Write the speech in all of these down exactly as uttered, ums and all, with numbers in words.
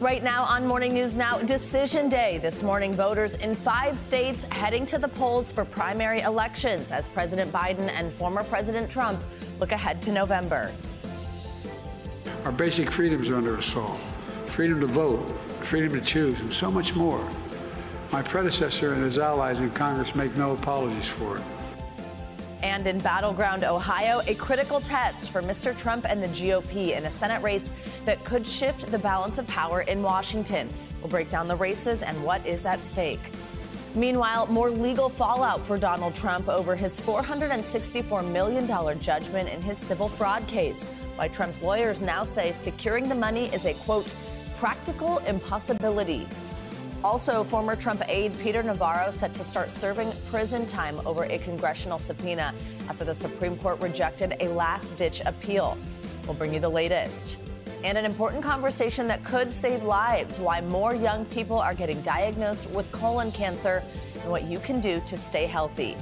Right now on Morning News Now, Decision Day. This morning, voters in five states heading to the polls for primary elections as President Biden and former President Trump look ahead to November. Our basic freedoms are under assault. Freedom to vote, freedom to choose, and so much more. My predecessor and his allies in Congress make no apologies for it. And in battleground Ohio, a critical test for Mister Trump and the G O P in a Senate race that could shift the balance of power in Washington. We'll break down the races and what is at stake. Meanwhile, more legal fallout for Donald Trump over his four hundred sixty-four million dollars judgment in his civil fraud case. Why Trump's lawyers now say securing the money is a, quote, practical impossibility. Also, former Trump aide Peter Navarro set to start serving prison time over a congressional subpoena after the Supreme Court rejected a last-ditch appeal. We'll bring you the latest. And an important conversation that could save lives, why more young people are getting diagnosed with colon cancer and what you can do to stay healthy.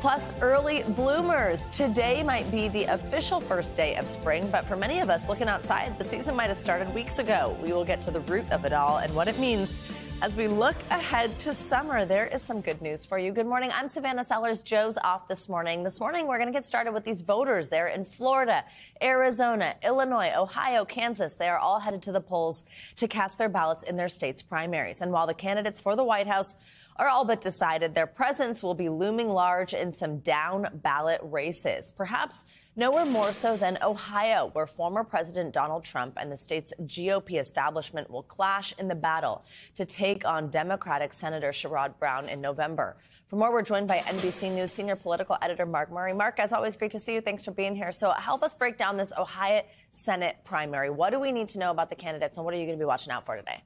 Plus, early bloomers. Today might be the official first day of spring, but for many of us looking outside, the season might have started weeks ago. We will get to the root of it all and what it means as we look ahead to summer. There is some good news for you. Good morning. I'm Savannah Sellers. Joe's off this morning. This morning, we're going to get started with these voters. They're in Florida, Arizona, Illinois, Ohio, Kansas. They are all headed to the polls to cast their ballots in their state's primaries. And while the candidates for the White House are all but decided, their presence will be looming large in some down-ballot races. Perhaps nowhere more so than Ohio, where former President Donald Trump and the state's G O P establishment will clash in the battle to take on Democratic Senator Sherrod Brown in November. For more, we're joined by N B C News senior political editor Mark Murray. Mark, as always, great to see you. Thanks for being here. So help us break down this Ohio Senate primary. What do we need to know about the candidates, and what are you going to be watching out for today?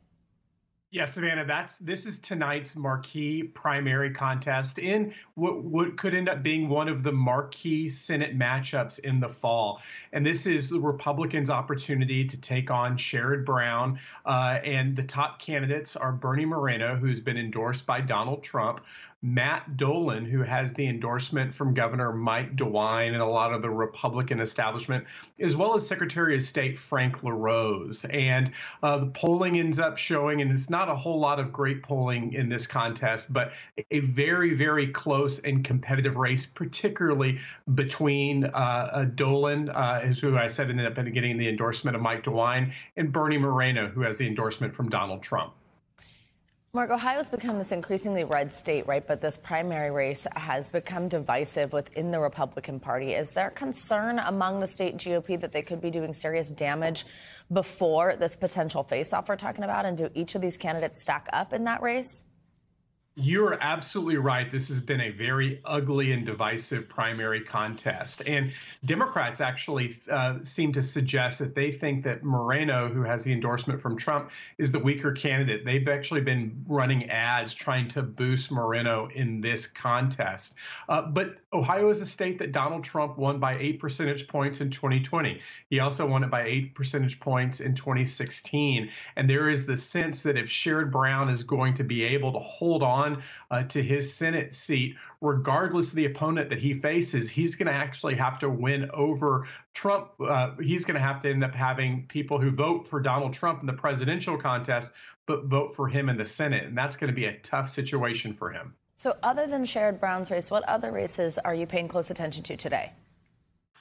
Yes, Savannah, that's this is tonight's marquee primary contest in what, what could end up being one of the marquee Senate matchups in the fall. And this is the Republicans' opportunity to take on Sherrod Brown. Uh, and the top candidates are Bernie Moreno, who's been endorsed by Donald Trump, Matt Dolan, who has the endorsement from Governor Mike DeWine and a lot of the Republican establishment, as well as Secretary of State Frank LaRose. And uh, the polling ends up showing, and it's not a whole lot of great polling in this contest, but a very, very close and competitive race, particularly between uh, Dolan, uh, who I said ended up getting the endorsement of Mike DeWine, and Bernie Moreno, who has the endorsement from Donald Trump. Mark, Ohio's become this increasingly red state, right? But this primary race has become divisive within the Republican Party. Is there concern among the state G O P that they could be doing serious damage before this potential face-off we're talking about? And do each of these candidates stack up in that race? You're absolutely right. This has been a very ugly and divisive primary contest. And Democrats actually uh, seem to suggest that they think that Moreno, who has the endorsement from Trump, is the weaker candidate. They've actually been running ads trying to boost Moreno in this contest. Uh, but Ohio is a state that Donald Trump won by eight percentage points in twenty twenty. He also won it by eight percentage points in twenty sixteen. And there is the sense that if Sherrod Brown is going to be able to hold on Uh, to his Senate seat, regardless of the opponent that he faces, he's going to actually have to win over Trump. Uh, he's going to have to end up having people who vote for Donald Trump in the presidential contest, but vote for him in the Senate. And that's going to be a tough situation for him. So other than Sherrod Brown's race, what other races are you paying close attention to today?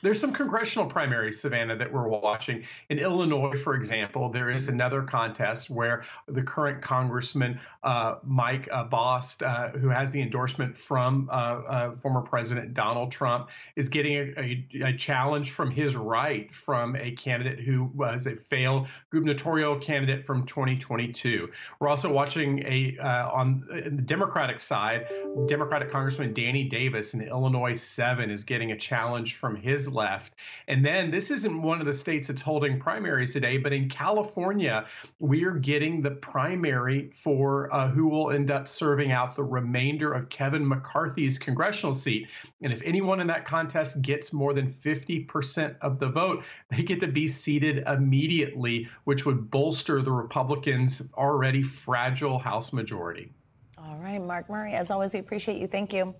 There's some congressional primaries, Savannah, that we're watching. In Illinois, for example, there is another contest where the current Congressman uh, Mike uh, Bost, uh, who has the endorsement from uh, uh, former President Donald Trump, is getting a, a, a challenge from his right from a candidate who was a failed gubernatorial candidate from twenty twenty-two. We're also watching a uh, on the Democratic side, Democratic Congressman Danny Davis in Illinois seven is getting a challenge from his left. And then this isn't one of the states that's holding primaries today, but in California, we are getting the primary for uh, who will end up serving out the remainder of Kevin McCarthy's congressional seat. And if anyone in that contest gets more than fifty percent of the vote, they get to be seated immediately, which would bolster the Republicans' already fragile House majority. All right, Mark Murray, as always, we appreciate you. Thank you.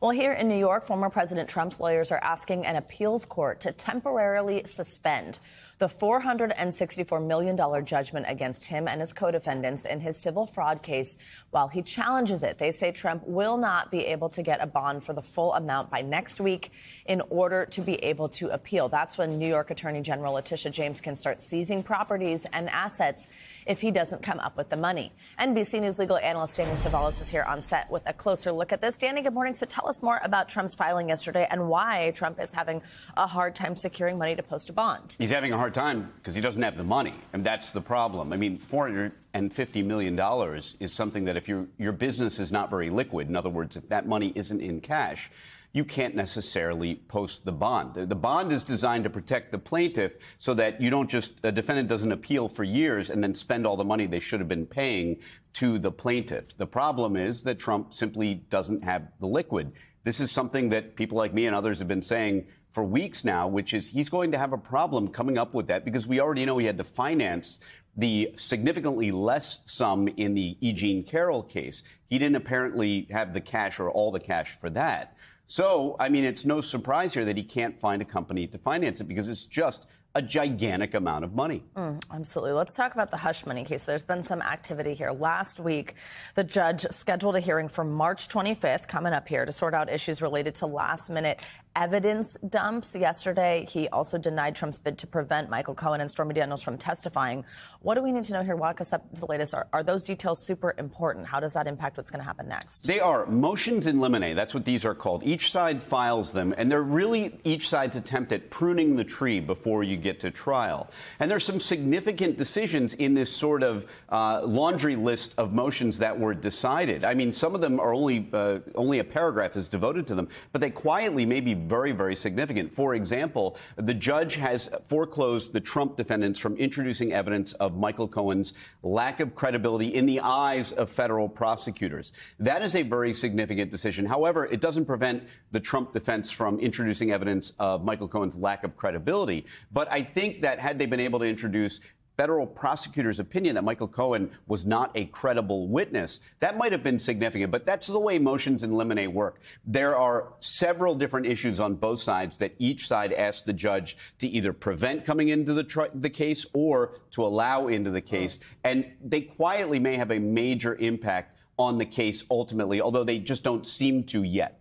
Well, here in New York, former President Trump's lawyers are asking an appeals court to temporarily suspend the four hundred sixty-four million dollars judgment against him and his co-defendants in his civil fraud case while he challenges it. They say Trump will not be able to get a bond for the full amount by next week in order to be able to appeal. That's when New York Attorney General Letitia James can start seizing properties and assets if he doesn't come up with the money. N B C News legal analyst Danny Savalos is here on set with a closer look at this. Danny, good morning. So tell us more about Trump's filing yesterday and why Trump is having a hard time securing money to post a bond. He's having a hard time because he doesn't have the money, and that's the problem. I mean, four hundred fifty million dollars is something that if your your business is not very liquid, in other words, if that money isn't in cash, you can't necessarily post the bond. The bond is designed to protect the plaintiff so that you don't just, a defendant doesn't appeal for years and then spend all the money they should have been paying to the plaintiff. The problem is that Trump simply doesn't have the liquid. This is something that people like me and others have been saying for weeks now, which is he's going to have a problem coming up with that because we already know he had to finance the significantly less sum in the E. Jean Carroll case. He didn't apparently have the cash or all the cash for that. So, I mean, it's no surprise here that he can't find a company to finance it because it's just a gigantic amount of money. Mm, absolutely. Let's talk about the hush money case. There's been some activity here. Last week, the judge scheduled a hearing for March twenty-fifth, coming up here, to sort out issues related to last-minute evidence dumps. Yesterday, he also denied Trump's bid to prevent Michael Cohen and Stormy Daniels from testifying. What do we need to know here? Walk us up to the latest. Are, are those details super important? How does that impact what's going to happen next? They are motions in limine. That's what these are called. Each side files them, and they're really each side's attempt at pruning the tree before you get to trial. And there's some significant decisions in this sort of uh, laundry list of motions that were decided. I mean, some of them are only uh, only a paragraph is devoted to them, but they quietly may be very, very significant. For example, the judge has foreclosed the Trump defendants from introducing evidence of Michael Cohen's lack of credibility in the eyes of federal prosecutors. That is a very significant decision. However, it doesn't prevent the Trump defense from introducing evidence of Michael Cohen's lack of credibility. But I think that had they been able to introduce federal prosecutor's opinion that Michael Cohen was not a credible witness, that might have been significant. But that's the way motions in limine work. There are several different issues on both sides that each side asks the judge to either prevent coming into the, tr the case or to allow into the case. And they quietly may have a major impact on the case ultimately, although they just don't seem to yet.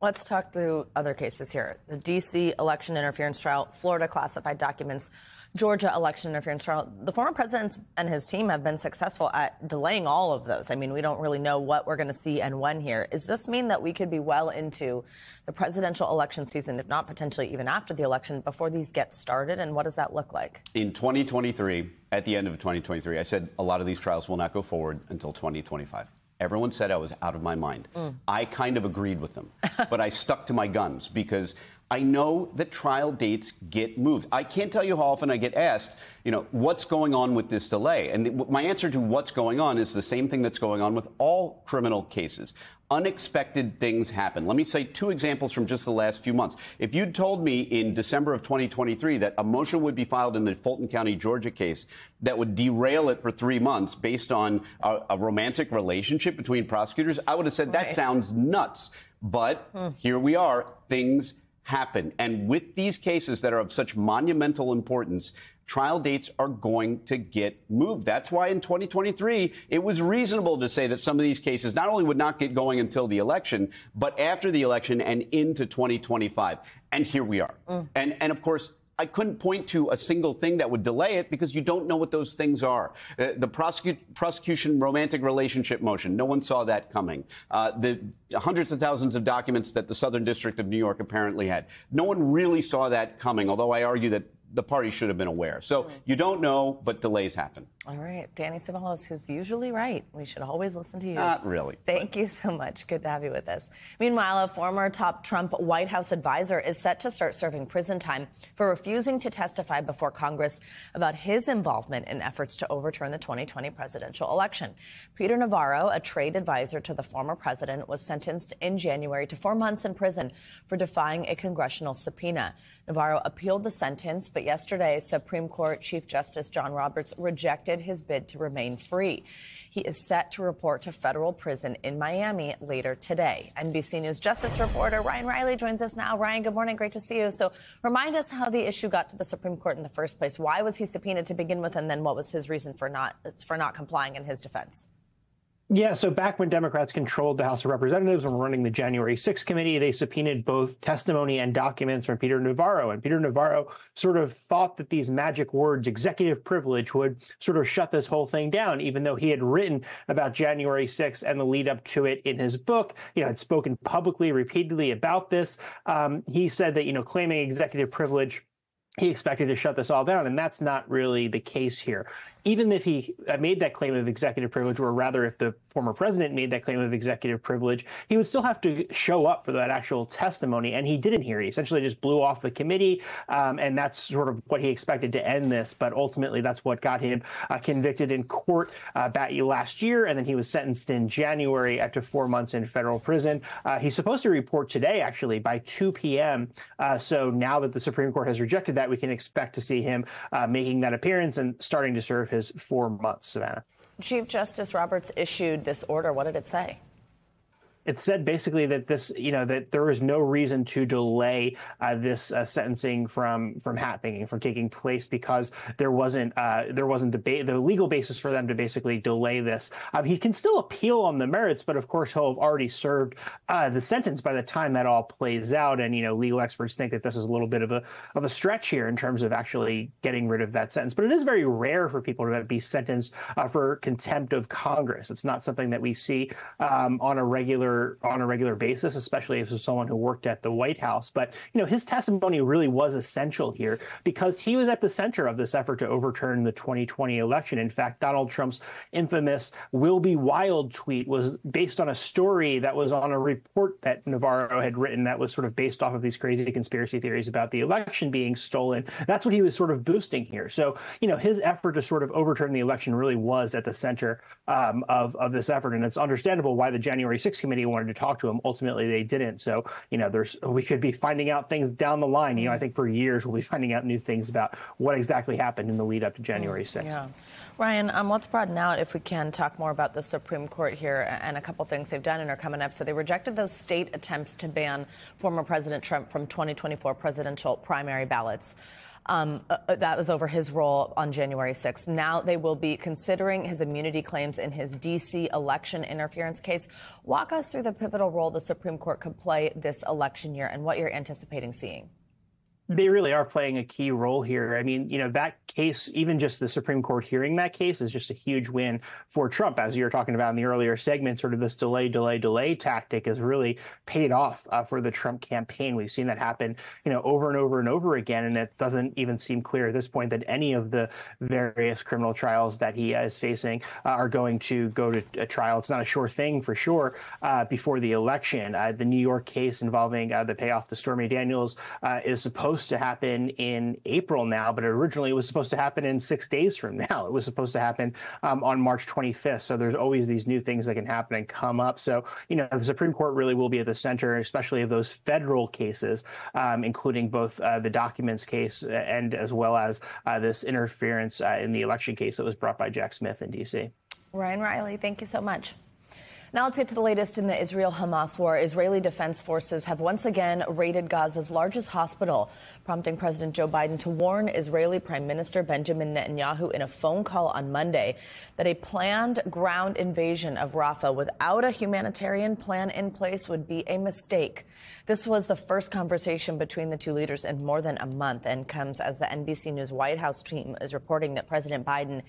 Let's talk through other cases here. The D C election interference trial, Florida classified documents, Georgia election interference trial. The former president and his team have been successful at delaying all of those. I mean, we don't really know what we're going to see and when here. Does this mean that we could be well into the presidential election season, if not potentially even after the election, before these get started? And what does that look like? In twenty twenty-three, at the end of twenty twenty-three, I said a lot of these trials will not go forward until twenty twenty-five. Everyone said I was out of my mind. Mm. I kind of agreed with them, but I stuck to my guns because I know that trial dates get moved. I can't tell you how often I get asked, you know, what's going on with this delay? And th my answer to what's going on is the same thing that's going on with all criminal cases. Unexpected things happen. Let me say two examples from just the last few months. If you'd told me in December of twenty twenty-three that a motion would be filed in the Fulton County, Georgia case that would derail it for three months based on a, a romantic relationship between prosecutors, I would have said that sounds nuts. But mm. here we are. Things happen. And with these cases that are of such monumental importance, trial dates are going to get moved. That's why in twenty twenty-three, it was reasonable to say that some of these cases not only would not get going until the election, but after the election and into twenty twenty-five. And here we are. Mm. And, and of course, I couldn't point to a single thing that would delay it because you don't know what those things are. Uh, the prosecu prosecution romantic relationship motion, no one saw that coming. Uh, the hundreds of thousands of documents that the Southern District of New York apparently had, no one really saw that coming, although I argue that the party should have been aware. So you don't know, but delays happen. All right. Danny Savalos, who's usually right. We should always listen to you. Not really. Thank you so much. Good to have you with us. Meanwhile, a former top Trump White House advisor is set to start serving prison time for refusing to testify before Congress about his involvement in efforts to overturn the twenty twenty presidential election. Peter Navarro, a trade advisor to the former president, was sentenced in January to four months in prison for defying a congressional subpoena. Navarro appealed the sentence, but yesterday, Supreme Court Chief Justice John Roberts rejected his bid to remain free. He is set to report to federal prison in Miami later today. N B C News Justice reporter Ryan Riley joins us now. Ryan, good morning. Great to see you. So remind us how the issue got to the Supreme Court in the first place. Why was he subpoenaed to begin with, and then what was his reason for not for not complying in his defense? Yeah, so back when Democrats controlled the House of Representatives and were running the January sixth committee, they subpoenaed both testimony and documents from Peter Navarro. And Peter Navarro sort of thought that these magic words, executive privilege, would sort of shut this whole thing down, even though he had written about January sixth and the lead up to it in his book. You know, had spoken publicly, repeatedly about this. Um, he said that, you know, claiming executive privilege, he expected to shut this all down, and that's not really the case here. Even if he made that claim of executive privilege, or rather if the former president made that claim of executive privilege, he would still have to show up for that actual testimony, and he didn't here. He essentially just blew off the committee, um, and that's sort of what he expected to end this, but ultimately that's what got him uh, convicted in court uh, back last year, and then he was sentenced in January uh, to four months in federal prison. Uh, he's supposed to report today, actually, by two p m, uh, so now that the Supreme Court has rejected that, That we can expect to see him uh, making that appearance and starting to serve his four months, Savannah. Chief Justice Roberts issued this order. What did it say? It said basically that this, you know, that there is no reason to delay uh, this uh, sentencing from from happening, from taking place, because there wasn't uh, there wasn't debate, the legal basis for them to basically delay this. Um, he can still appeal on the merits, but of course he'll have already served uh, the sentence by the time that all plays out. And you know, legal experts think that this is a little bit of a of a stretch here in terms of actually getting rid of that sentence. But it is very rare for people to be sentenced uh, for contempt of Congress. It's not something that we see um, on a regular. on a regular basis, especially if it's someone who worked at the White House. But, you know, his testimony really was essential here because he was at the center of this effort to overturn the twenty twenty election. In fact, Donald Trump's infamous "Will Be Wild" tweet was based on a story that was on a report that Navarro had written that was sort of based off of these crazy conspiracy theories about the election being stolen. That's what he was sort of boosting here. So, you know, his effort to sort of overturn the election really was at the center um, of, of this effort. And it's understandable why the January sixth committee wanted to talk to him. Ultimately, they didn't. So, you know, there's we could be finding out things down the line. You know, I think for years we'll be finding out new things about what exactly happened in the lead up to January sixth. Yeah. Ryan, um, let's broaden out, if we can, talk more about the Supreme Court here and a couple things they've done and are coming up. So they rejected those state attempts to ban former President Trump from twenty twenty-four presidential primary ballots. Um, uh, that was over his role on January sixth. Now they will be considering his immunity claims in his D C election interference case. Walk us through the pivotal role the Supreme Court could play this election year and what you're anticipating seeing. They really are playing a key role here. I mean, you know, that case, even just the Supreme Court hearing that case is just a huge win for Trump. As you were talking about in the earlier segment, sort of this delay, delay, delay tactic has really paid off uh, for the Trump campaign. We've seen that happen, you know, over and over and over again. And it doesn't even seem clear at this point that any of the various criminal trials that he is facing uh, are going to go to a trial. It's not a sure thing for sure uh, before the election. Uh, the New York case involving uh, the payoff to Stormy Daniels uh, is supposed to happen in April now, but originally it was supposed to happen in six days from now. It was supposed to happen um, on March twenty-fifth. So there's always these new things that can happen and come up. So, you know, the Supreme Court really will be at the center, especially of those federal cases, um, including both uh, the documents case and as well as uh, this interference uh, in the election case that was brought by Jack Smith in D C. Ryan Riley, thank you so much. Now let's get to the latest in the Israel-Hamas war. Israeli Defense Forces have once again raided Gaza's largest hospital, prompting President Joe Biden to warn Israeli Prime Minister Benjamin Netanyahu in a phone call on Monday that a planned ground invasion of Rafah without a humanitarian plan in place would be a mistake. This was the first conversation between the two leaders in more than a month and comes as the N B C News White House team is reporting that President Biden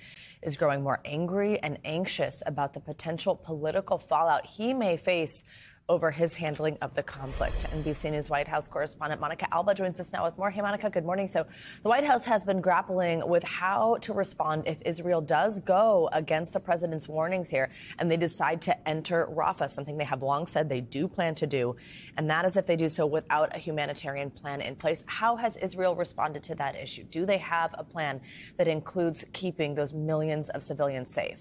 is growing more angry and anxious about the potential political fallout he may face over his handling of the conflict. N B C News White House correspondent Monica Alba joins us now with more. Hey, Monica, good morning. So the White House has been grappling with how to respond if Israel does go against the president's warnings here and they decide to enter Rafah, something they have long said they do plan to do, and that is if they do so without a humanitarian plan in place. How has Israel responded to that issue? Do they have a plan that includes keeping those millions of civilians safe?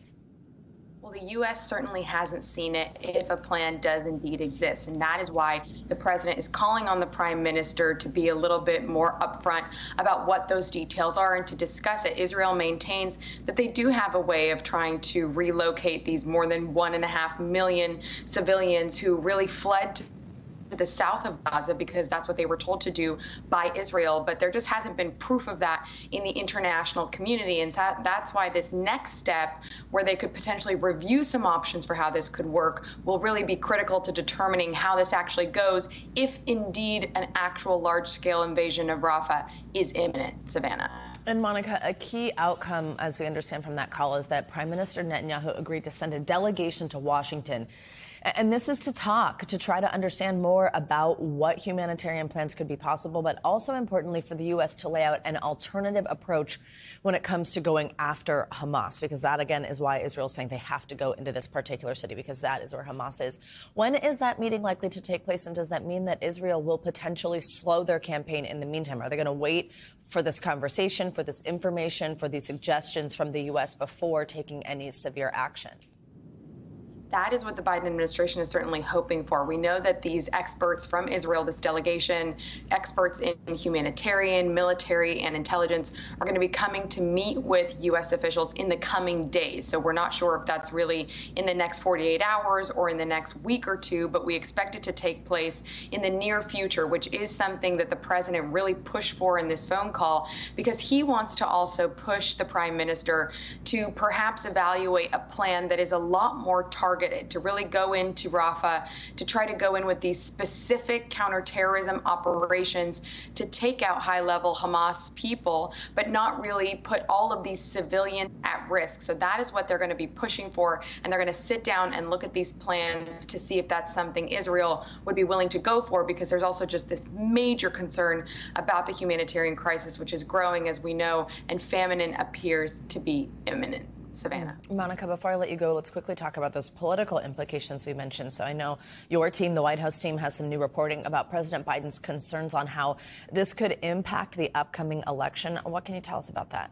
the U S certainly hasn't seen it if a plan does indeed exist. And that is why the president is calling on the prime minister to be a little bit more upfront about what those details are and to discuss it. Israel maintains that they do have a way of trying to relocate these more than one and a half million civilians who really fled to to the south of Gaza because that's what they were told to do by Israel. But there just hasn't been proof of that in the international community. And so that's why this next step, where they could potentially review some options for how this could work, will really be critical to determining how this actually goes, if indeed an actual large-scale invasion of Rafah is imminent. Savannah. And Monica, a key outcome, as we understand from that call, is that Prime Minister Netanyahu agreed to send a delegation to Washington. And this is to talk, to try to understand more about what humanitarian plans could be possible, but also importantly for the U S to lay out an alternative approach when it comes to going after Hamas, because that, again, is why Israel is saying they have to go into this particular city, because that is where Hamas is. When is that meeting likely to take place, and does that mean that Israel will potentially slow their campaign in the meantime? Are they going to wait for this conversation, for this information, for these suggestions from the U S before taking any severe action? That is what the Biden administration is certainly hoping for. We know that these experts from Israel, this delegation, experts in humanitarian, military, and intelligence, are going to be coming to meet with U S officials in the coming days. So we're not sure if that's really in the next forty-eight hours or in the next week or two, but we expect it to take place in the near future, which is something that the president really pushed for in this phone call, because he wants to also push the prime minister to perhaps evaluate a plan that is a lot more targeted, to really go into Rafah, to try to go in with these specific counterterrorism operations to take out high-level Hamas people, but not really put all of these civilians at risk. So that is what they're going to be pushing for, and they're going to sit down and look at these plans to see if that's something Israel would be willing to go for, because there's also just this major concern about the humanitarian crisis, which is growing, as we know, and famine appears to be imminent. Savannah. Monica, before I let you go, let's quickly talk about those political implications we mentioned. So I know your team, the White House team, has some new reporting about President Biden's concerns on how this could impact the upcoming election. What can you tell us about that?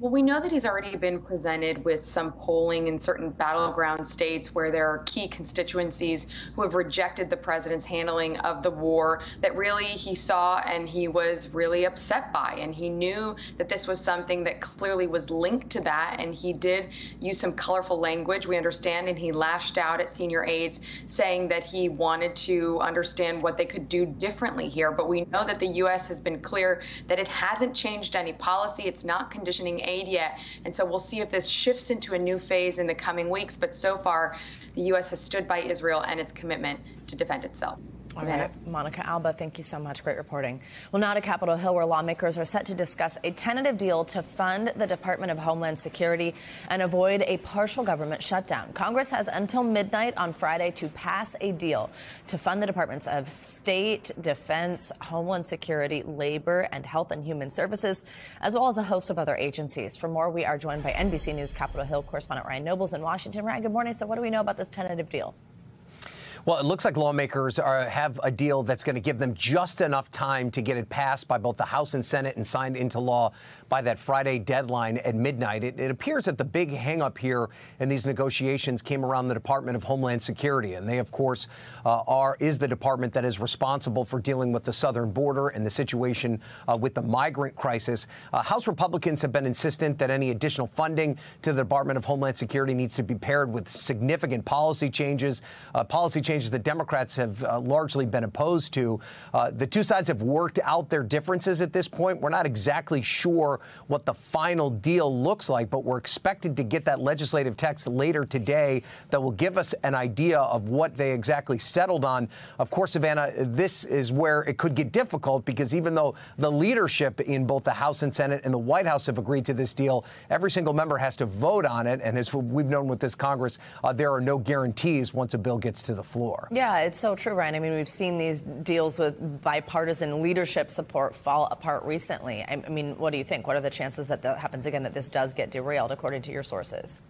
Well, we know that he's already been presented with some polling in certain battleground states where there are key constituencies who have rejected the president's handling of the war that really he saw and he was really upset by. And he knew that this was something that clearly was linked to that. And he did use some colorful language, we understand, and he lashed out at senior aides saying that he wanted to understand what they could do differently here. But we know that the U S has been clear that it hasn't changed any policy. It's not conditioning aid yet. And so we'll see if this shifts into a new phase in the coming weeks. But so far, the U S has stood by Israel and its commitment to defend itself. All right. Monica Alba, thank you so much. Great reporting. Well, now to Capitol Hill, where lawmakers are set to discuss a tentative deal to fund the Department of Homeland Security and avoid a partial government shutdown. Congress has until midnight on Friday to pass a deal to fund the Departments of State, Defense, Homeland Security, Labor, and Health and Human Services, as well as a host of other agencies. For more, we are joined by N B C News Capitol Hill correspondent Ryan Nobles in Washington. Ryan, good morning. So what do we know about this tentative deal? Well, it looks like lawmakers are, have a deal that's going to give them just enough time to get it passed by both the House and Senate and signed into law by that Friday deadline at midnight. It, it appears that the big hang-up here in these negotiations came around the Department of Homeland Security, and they, of course, uh, are is the department that is responsible for dealing with the southern border and the situation uh, with the migrant crisis. Uh, House Republicans have been insistent that any additional funding to the Department of Homeland Security needs to be paired with significant policy changes, uh, policy changes changes that Democrats have uh, largely been opposed to. Uh, the two sides have worked out their differences at this point. We're not exactly sure what the final deal looks like, but we're expected to get that legislative text later today that will give us an idea of what they exactly settled on. Of course, Savannah, this is where it could get difficult, because even though the leadership in both the House and Senate and the White House have agreed to this deal, every single member has to vote on it. And as we've known with this Congress, uh, there are no guarantees once a bill gets to the floor. Yeah, it's so true, Ryan. I mean, we've seen these deals with bipartisan leadership support fall apart recently. I mean, what do you think? What are the chances that that happens again, that this does get derailed, according to your sources?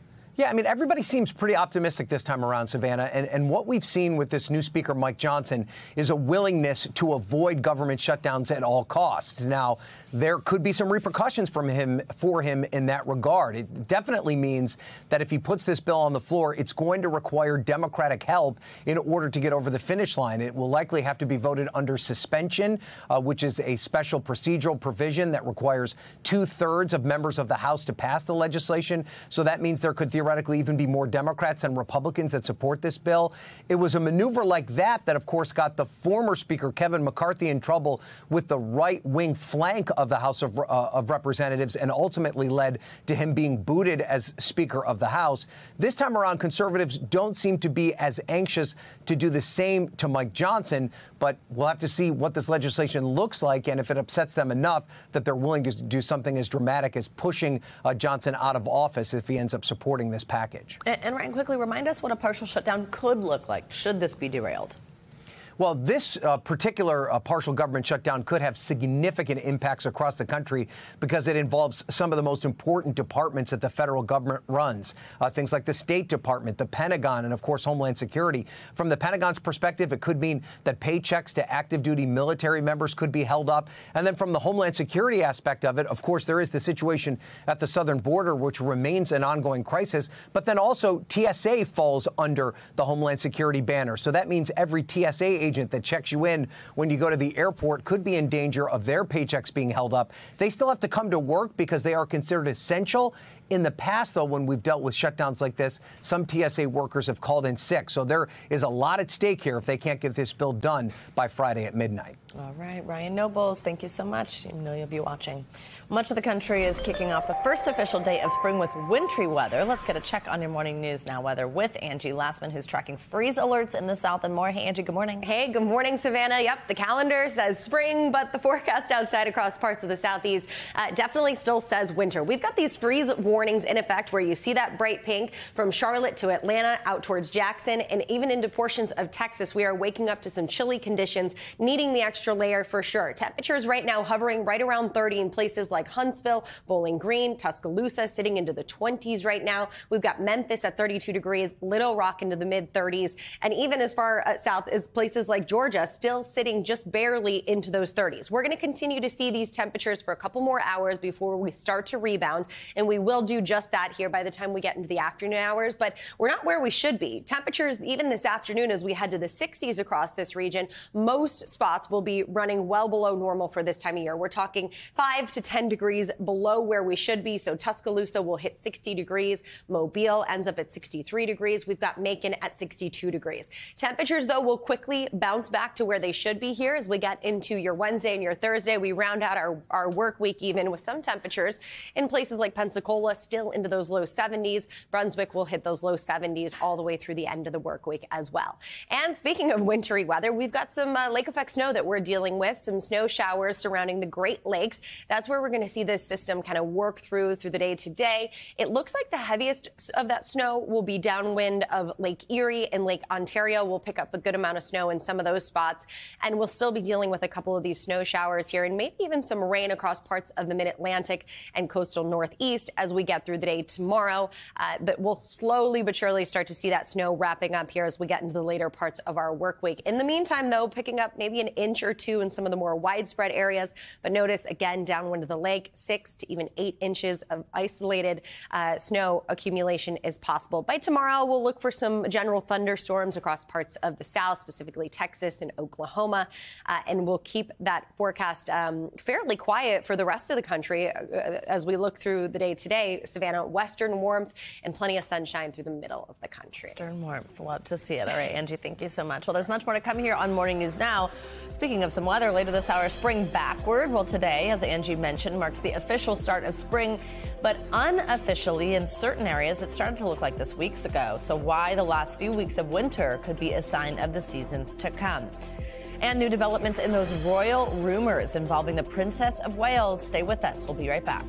Yeah, I mean, everybody seems pretty optimistic this time around, Savannah. And, and what we've seen with this new speaker, Mike Johnson, is a willingness to avoid government shutdowns at all costs. Now, there could be some repercussions from him for him in that regard. It definitely means that if he puts this bill on the floor, it's going to require Democratic help in order to get over the finish line. It will likely have to be voted under suspension, uh, which is a special procedural provision that requires two-thirds of members of the House to pass the legislation. So that means there could theoretically even be more Democrats and Republicans that support this bill. It was a maneuver like that that, of course, got the former Speaker Kevin McCarthy in trouble with the right-wing flank of the House of, uh, of Representatives and ultimately led to him being booted as Speaker of the House. This time around, conservatives don't seem to be as anxious to do the same to Mike Johnson, but we'll have to see what this legislation looks like and if it upsets them enough that they're willing to do something as dramatic as pushing uh, Johnson out of office if he ends up supporting this package. And, and Ryan, quickly remind us what a partial shutdown could look like, should this be derailed. Well, this uh, particular uh, partial government shutdown could have significant impacts across the country because it involves some of the most important departments that the federal government runs, uh, things like the State Department, the Pentagon, and, of course, Homeland Security. From the Pentagon's perspective, it could mean that paychecks to active-duty military members could be held up. And then from the Homeland Security aspect of it, of course, there is the situation at the southern border, which remains an ongoing crisis. But then also T S A falls under the Homeland Security banner. So that means every T S A agent agent that checks you in when you go to the airport could be in danger of their paychecks being held up. They still have to come to work because they are considered essential. In the past, though, when we've dealt with shutdowns like this, some T S A workers have called in sick. So there is a lot at stake here if they can't get this bill done by Friday at midnight. All right, Ryan Nobles, thank you so much. You know you'll be watching. Much of the country is kicking off the first official day of spring with wintry weather. Let's get a check on your morning news now weather with Angie Lassman, who's tracking freeze alerts in the south and more. Hey, Angie, good morning. Hey, good morning, Savannah. Yep, the calendar says spring, but the forecast outside across parts of the southeast uh, definitely still says winter. We've got these freeze warnings in effect where you see that bright pink from Charlotte to Atlanta, out towards Jackson, and even into portions of Texas. We are waking up to some chilly conditions, needing the extra layer for sure. Temperatures right now hovering right around thirty in places like Huntsville, Bowling Green, Tuscaloosa, sitting into the twenties right now. We've got Memphis at thirty-two degrees, Little Rock into the mid thirties, and even as far south as places like Georgia still sitting just barely into those thirties. We're going to continue to see these temperatures for a couple more hours before we start to rebound, and we will do just that here by the time we get into the afternoon hours, but we're not where we should be. Temperatures even this afternoon as we head to the sixties across this region, most spots will be running well below normal for this time of year. We're talking five to ten degrees below where we should be, so Tuscaloosa will hit sixty degrees. Mobile ends up at sixty-three degrees. We've got Macon at sixty-two degrees. Temperatures, though, will quickly bounce back to where they should be here as we get into your Wednesday and your Thursday. We round out our, our work week even with some temperatures in places like Pensacola still into those low seventies. Brunswick will hit those low seventies all the way through the end of the work week as well. And speaking of wintry weather, we've got some uh, lake effect snow that we're dealing with, some snow showers surrounding the Great Lakes. That's where we're going to see this system kind of work through through the day today. It looks like the heaviest of that snow will be downwind of Lake Erie, and Lake Ontario will pick up a good amount of snow in some of those spots, and we'll still be dealing with a couple of these snow showers here and maybe even some rain across parts of the mid-Atlantic and coastal northeast as we get through the day tomorrow, uh, but we'll slowly but surely start to see that snow wrapping up here as we get into the later parts of our work week. In the meantime, though, picking up maybe an inch or two in some of the more widespread areas, but notice again downwind of the lake, six to even eight inches of isolated uh, snow accumulation is possible. By tomorrow, we'll look for some general thunderstorms across parts of the south, specifically Texas and Oklahoma, uh, and we'll keep that forecast um, fairly quiet for the rest of the country uh, as we look through the day today. Savannah, western warmth and plenty of sunshine through the middle of the country. Western warmth, love to see it. All right, Angie, thank you so much. Well, there's much more to come here on Morning News Now. Speaking of some weather, later this hour, spring backward. Well, today, as Angie mentioned, marks the official start of spring, but unofficially in certain areas, it started to look like this weeks ago. So why the last few weeks of winter could be a sign of the season's to come. And new developments in those royal rumors involving the Princess of Wales. Stay with us. We'll be right back.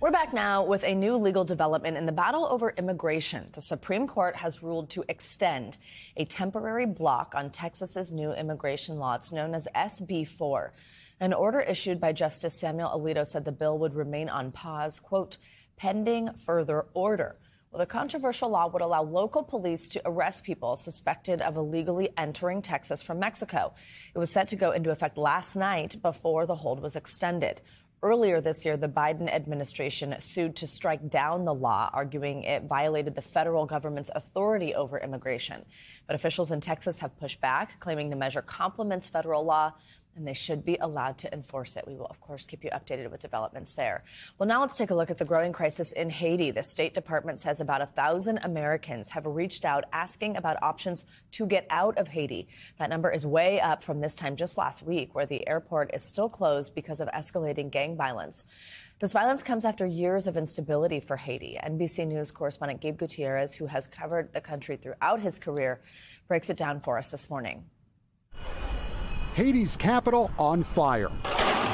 We're back now with a new legal development in the battle over immigration. The Supreme Court has ruled to extend a temporary block on Texas's new immigration law. It's known as S B four. An order issued by Justice Samuel Alito said the bill would remain on pause, quote, pending further order. Well, the controversial law would allow local police to arrest people suspected of illegally entering Texas from Mexico. It was set to go into effect last night before the hold was extended. Earlier this year, the Biden administration sued to strike down the law, arguing it violated the federal government's authority over immigration. But officials in Texas have pushed back, claiming the measure complements federal law, and they should be allowed to enforce it. We will, of course, keep you updated with developments there. Well, now let's take a look at the growing crisis in Haiti. The State Department says about one thousand Americans have reached out asking about options to get out of Haiti. That number is way up from this time just last week, where the airport is still closed because of escalating gang violence. This violence comes after years of instability for Haiti. N B C News correspondent Gabe Gutierrez, who has covered the country throughout his career, breaks it down for us this morning. Haiti's capital on fire.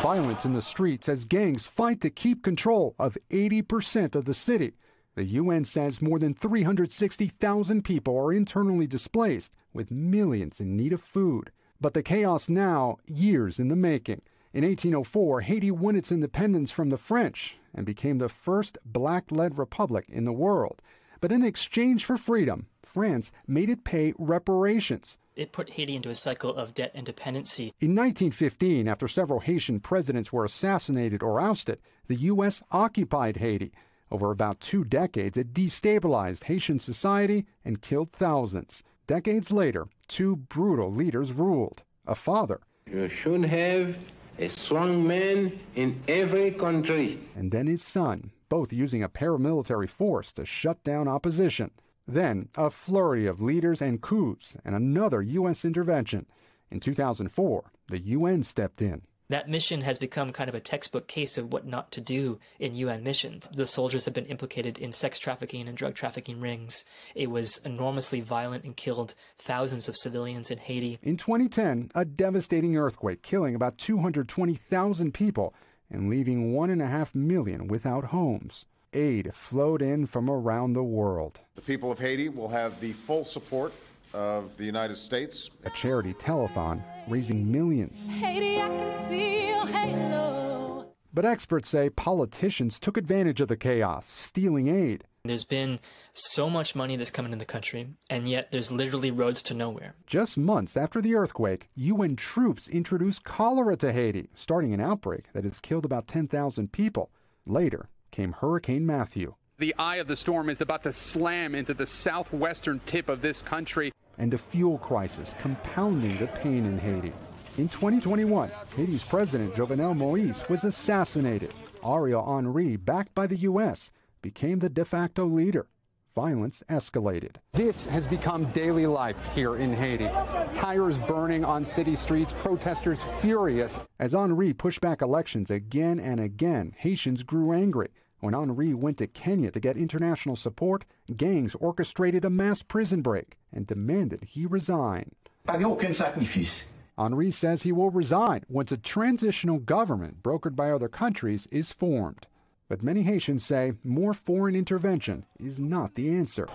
Violence in the streets as gangs fight to keep control of eighty percent of the city. The U N says more than three hundred sixty thousand people are internally displaced, with millions in need of food. But the chaos now, years in the making. In eighteen oh four, Haiti won its independence from the French and became the first black-led republic in the world. But in exchange for freedom, France made it pay reparations. It put Haiti into a cycle of debt and dependency. In nineteen fifteen, after several Haitian presidents were assassinated or ousted, the U S occupied Haiti. Over about two decades, it destabilized Haitian society and killed thousands. Decades later, two brutal leaders ruled. A father. You should have a strong man in every country. And then his son, both using a paramilitary force to shut down opposition. Then, a flurry of leaders and coups and another U S intervention. In two thousand four, the U N stepped in. That mission has become kind of a textbook case of what not to do in U N missions. The soldiers have been implicated in sex trafficking and drug trafficking rings. It was enormously violent and killed thousands of civilians in Haiti. In twenty ten, a devastating earthquake killing about two hundred twenty thousand people and leaving one and a half million without homes. Aid flowed in from around the world. The people of Haiti will have the full support of the United States. A charity telethon raising millions. Haiti, I can see your halo. But experts say politicians took advantage of the chaos, stealing aid. There's been so much money that's coming in the country, and yet there's literally roads to nowhere. Just months after the earthquake, U N troops introduced cholera to Haiti, starting an outbreak that has killed about ten thousand people. Later came Hurricane Matthew. The eye of the storm is about to slam into the southwestern tip of this country. And the fuel crisis compounding the pain in Haiti. In twenty twenty-one, Haiti's president, Jovenel Moïse, was assassinated. Ariel Henry, backed by the U S, became the de facto leader. Violence escalated. This has become daily life here in Haiti. Tires burning on city streets, protesters furious. As Henri pushed back elections again and again, Haitians grew angry. When Henri went to Kenya to get international support, gangs orchestrated a mass prison break and demanded he resign. Henri says he will resign once a transitional government brokered by other countries is formed. But many Haitians say more foreign intervention is not the answer.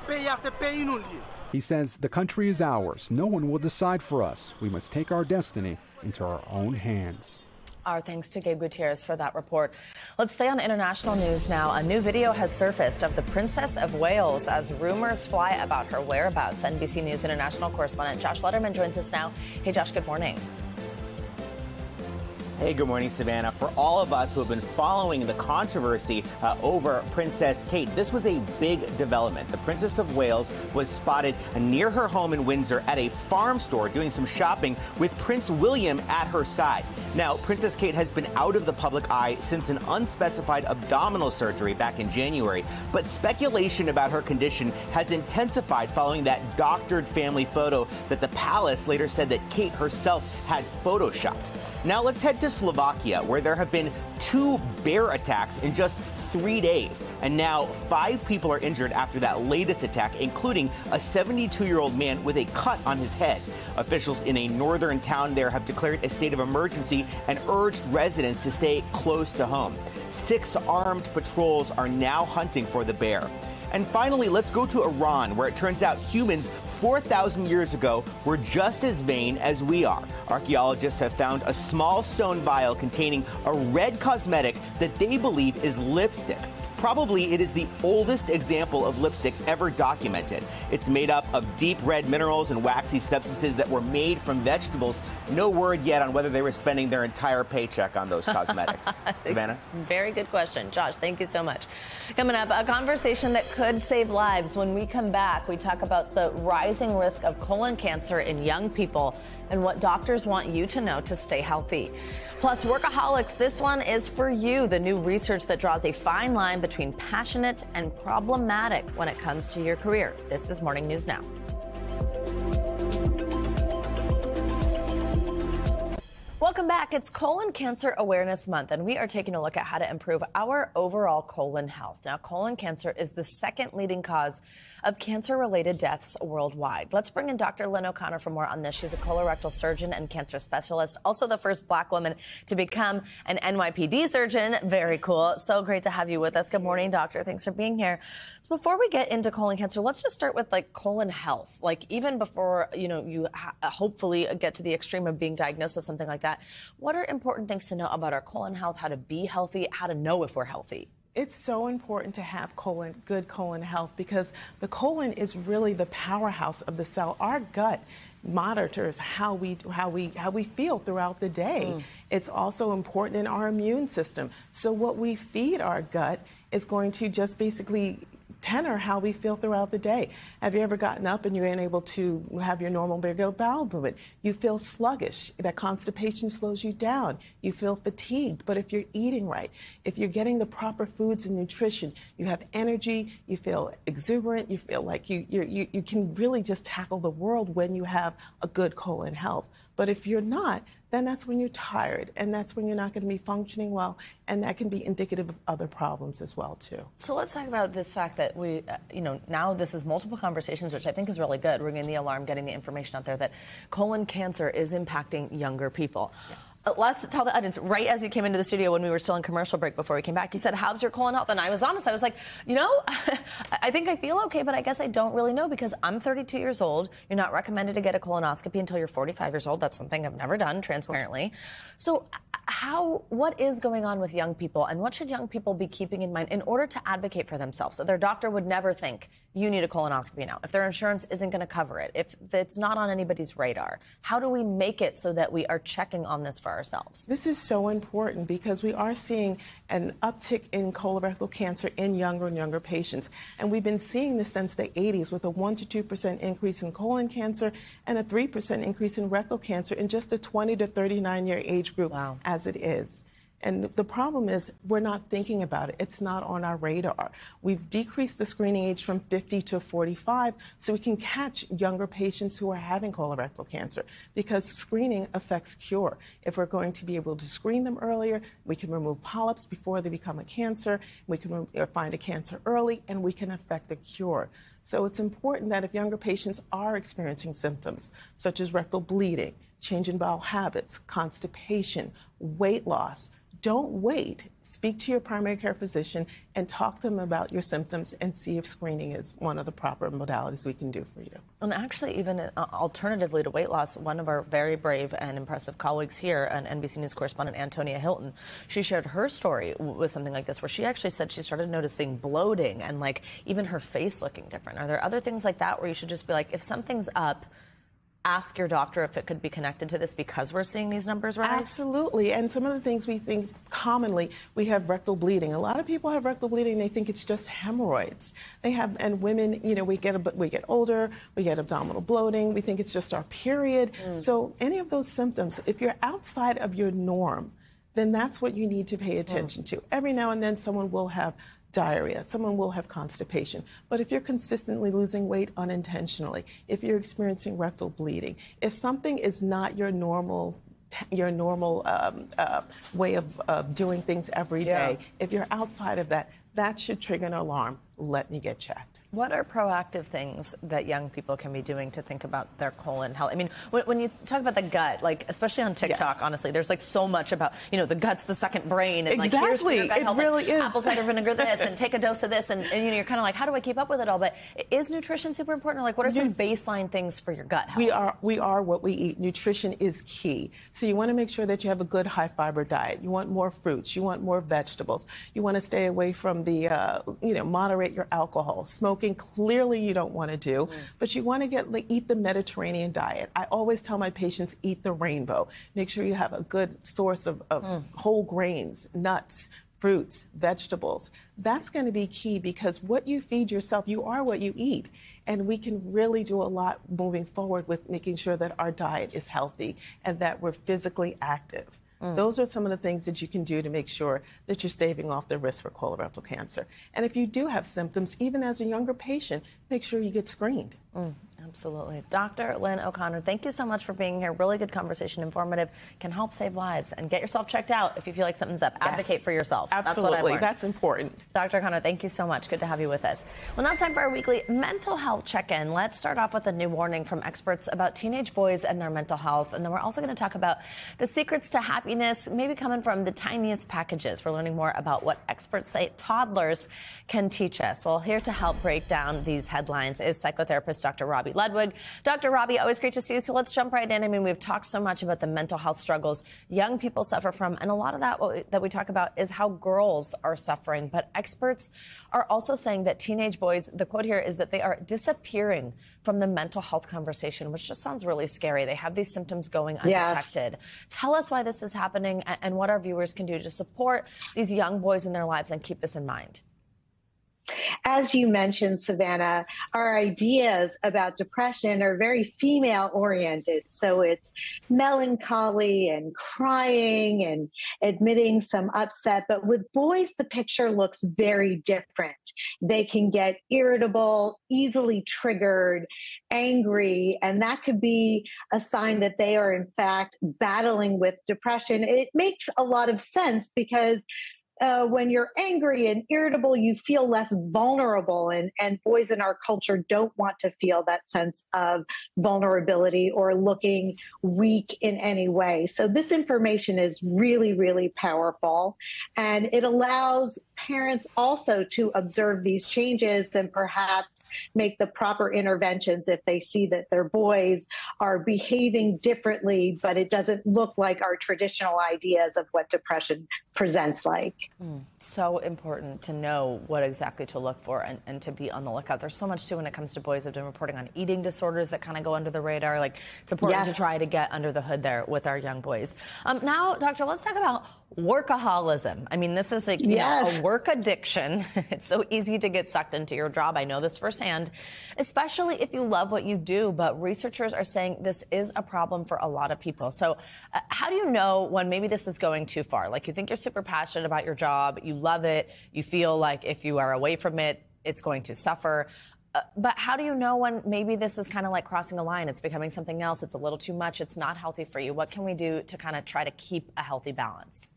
He says the country is ours. No one will decide for us. We must take our destiny into our own hands. Our thanks to Gabe Gutierrez for that report. Let's stay on international news now. A new video has surfaced of the Princess of Wales as rumors fly about her whereabouts. N B C News international correspondent Josh Letterman joins us now. Hey, Josh, good morning. Hey, good morning, Savannah. For all of us who have been following the controversy uh, over Princess Kate, this was a big development. The Princess of Wales was spotted near her home in Windsor at a farm store doing some shopping with Prince William at her side. Now, Princess Kate has been out of the public eye since an unspecified abdominal surgery back in January, but speculation about her condition has intensified following that doctored family photo that the palace later said that Kate herself had photoshopped. Now, let's head to Slovakia, where there have been two bear attacks in just three days. And now five people are injured after that latest attack, including a seventy-two-year-old man with a cut on his head. Officials in a northern town there have declared a state of emergency and urged residents to stay close to home. Six armed patrols are now hunting for the bear. And finally, let's go to Iran, where it turns out humans four thousand years ago were just as vain as we are. Archaeologists have found a small stone vial containing a red cosmetic that they believe is lipstick. Probably it is the oldest example of lipstick ever documented. It's made up of deep red minerals and waxy substances that were made from vegetables. No word yet on whether they were spending their entire paycheck on those cosmetics. Savannah? Very good question. Josh, thank you so much. Coming up, a conversation that could save lives. When we come back, we talk about the rising risk of colon cancer in young people and what doctors want you to know to stay healthy. Plus, workaholics, this one is for you. The new research that draws a fine line between passionate and problematic when it comes to your career. This is Morning News Now. Welcome back. It's Colon Cancer Awareness Month, and we are taking a look at how to improve our overall colon health. Now, colon cancer is the second leading cause of cancer-related deaths worldwide. Let's bring in Doctor Lynn O'Connor for more on this. She's a colorectal surgeon and cancer specialist, also the first Black woman to become an N Y P D surgeon. Very cool. So great to have you with us. Good morning, doctor. Thanks for being here. So before we get into colon cancer, let's just start with like colon health. Like even before, you know, you ha- hopefully get to the extreme of being diagnosed with something like that. What are important things to know about our colon health, how to be healthy, how to know if we're healthy? It's so important to have colon, good colon health, because the colon is really the powerhouse of the cell. Our gut monitors how we how we how we feel throughout the day. Mm. It's also important in our immune system. So what we feed our gut is going to just basically tenor how we feel throughout the day. Have you ever gotten up and you're unable to have your normal bigger bowel movement? You feel sluggish. That constipation slows you down. You feel fatigued. But if you're eating right, if you're getting the proper foods and nutrition, you have energy, you feel exuberant, you feel like you you you, you can really just tackle the world when you have a good colon health. But if you're not, then that's when you're tired, and that's when you're not going to be functioning well, and that can be indicative of other problems as well, too. So let's talk about this fact that we, uh, you know, now this is multiple conversations, which I think is really good, ringing the alarm, getting the information out there that colon cancer is impacting younger people. Yes. Uh, let's tell the audience, right as you came into the studio when we were still in commercial break before we came back, you said, how's your colon health? And I was honest. I was like, you know, I think I feel okay, but I guess I don't really know because I'm thirty-two years old. You're not recommended to get a colonoscopy until you're forty-five years old. That's something I've never done, apparently. So how, what is going on with young people, and what should young people be keeping in mind in order to advocate for themselves? So their doctor would never think, you need a colonoscopy now, if their insurance isn't going to cover it, if it's not on anybody's radar. How do we make it so that we are checking on this for ourselves? This is so important because we are seeing an uptick in colorectal cancer in younger and younger patients. And we've been seeing this since the eighties with a one to two percent increase in colon cancer and a three percent increase in rectal cancer in just the twenty to thirty-nine year age group. Wow. As it is. And the problem is we're not thinking about it. It's not on our radar. We've decreased the screening age from fifty to forty-five so we can catch younger patients who are having colorectal cancer, because screening affects cure. If we're going to be able to screen them earlier, we can remove polyps before they become a cancer, we can find a cancer early, and we can affect the cure. So it's important that if younger patients are experiencing symptoms such as rectal bleeding, change in bowel habits, constipation, weight loss, don't wait. Speak to your primary care physician and talk to them about your symptoms and see if screening is one of the proper modalities we can do for you. And actually, even uh, alternatively to weight loss, one of our very brave and impressive colleagues here, an N B C News correspondent, Antonia Hilton, she shared her story with something like this, where she actually said she started noticing bloating and like even her face looking different. Are there other things like that where you should just be like, if something's up, ask your doctor if it could be connected to this because we're seeing these numbers rise? Absolutely. And some of the things we think commonly, we have rectal bleeding. A lot of people have rectal bleeding and they think it's just hemorrhoids. They have, and women, you know, we get we get older, we get abdominal bloating, we think it's just our period. Mm. So any of those symptoms, if you're outside of your norm, then that's what you need to pay attention mm. to. Every now and then someone will have diarrhea, someone will have constipation. But if you're consistently losing weight unintentionally, if you're experiencing rectal bleeding, if something is not your normal your normal um, uh, way of, of doing things every yeah. day, if you're outside of that, that should trigger an alarm. Let me get checked. What are proactive things that young people can be doing to think about their colon health? I mean, when, when you talk about the gut, like, especially on TikTok, yes. honestly, there's, like, so much about, you know, the gut's the second brain. And, exactly. Like, here's your gut it health, really and is. Apple cider vinegar this, and take a dose of this. And, and you know, you're kind of like, how do I keep up with it all? But is nutrition super important? Or, like, what are some baseline things for your gut health? We are, we are what we eat. Nutrition is key. So you want to make sure that you have a good high-fiber diet. You want more fruits. You want more vegetables. You want to stay away from the, uh, you know, moderate your alcohol. Smoking, clearly you don't want to do, mm. but you want to get like, eat the Mediterranean diet. I always tell my patients, eat the rainbow. Make sure you have a good source of, of mm. whole grains, nuts, fruits, vegetables. That's going to be key because what you feed yourself, you are what you eat. And we can really do a lot moving forward with making sure that our diet is healthy and that we're physically active. Mm. Those are some of the things that you can do to make sure that you're staving off the risk for colorectal cancer. And if you do have symptoms, even as a younger patient, make sure you get screened. Mm, absolutely. Doctor Lynn O'Connor, thank you so much for being here. Really good conversation, informative, can help save lives. And get yourself checked out if you feel like something's up. Yes. Advocate for yourself. Absolutely. That's what I learned. That's important. Doctor O'Connor, thank you so much. Good to have you with us. Well, now it's time for our weekly mental health check-in. Let's start off with a new warning from experts about teenage boys and their mental health. And then we're also going to talk about the secrets to happiness, maybe coming from the tiniest packages. We're learning more about what experts say toddlers can teach us. Well, here to help break down these headlines is psychotherapist Doctor Robbie Ludwig. Doctor Robbie, always great to see you. So let's jump right in. I mean, we've talked so much about the mental health struggles young people suffer from, and a lot of that that we talk about is how girls are suffering. But experts are also saying that teenage boys, the quote here is that they are disappearing from the mental health conversation, which just sounds really scary. They have these symptoms going undetected. Yes. Tell us why this is happening and what our viewers can do to support these young boys in their lives and keep this in mind. As you mentioned, Savannah, our ideas about depression are very female-oriented. So it's melancholy and crying and admitting some upset. But with boys, the picture looks very different. They can get irritable, easily triggered, angry, and that could be a sign that they are, in fact, battling with depression. It makes a lot of sense because Uh, when you're angry and irritable, you feel less vulnerable, and, and boys in our culture don't want to feel that sense of vulnerability or looking weak in any way. So this information is really, really powerful, and it allows parents also to observe these changes and perhaps make the proper interventions if they see that their boys are behaving differently, but it doesn't look like our traditional ideas of what depression presents like. Mm, so important to know what exactly to look for and, and to be on the lookout. There's so much, too, when it comes to boys. I've done reporting on eating disorders that kind of go under the radar. Like, it's important yes. to try to get under the hood there with our young boys. Um, now, Doctor, let's talk about workaholism. I mean, this is a, you yes. know, a work addiction. It's so easy to get sucked into your job. I know this firsthand, especially if you love what you do. But researchers are saying this is a problem for a lot of people. So uh, how do you know when maybe this is going too far? Like, you think you're super passionate about your job, you love it, you feel like if you are away from it, it's going to suffer. Uh, but how do you know when maybe this is kind of like crossing a line? It's becoming something else. It's a little too much. It's not healthy for you. What can we do to kind of try to keep a healthy balance?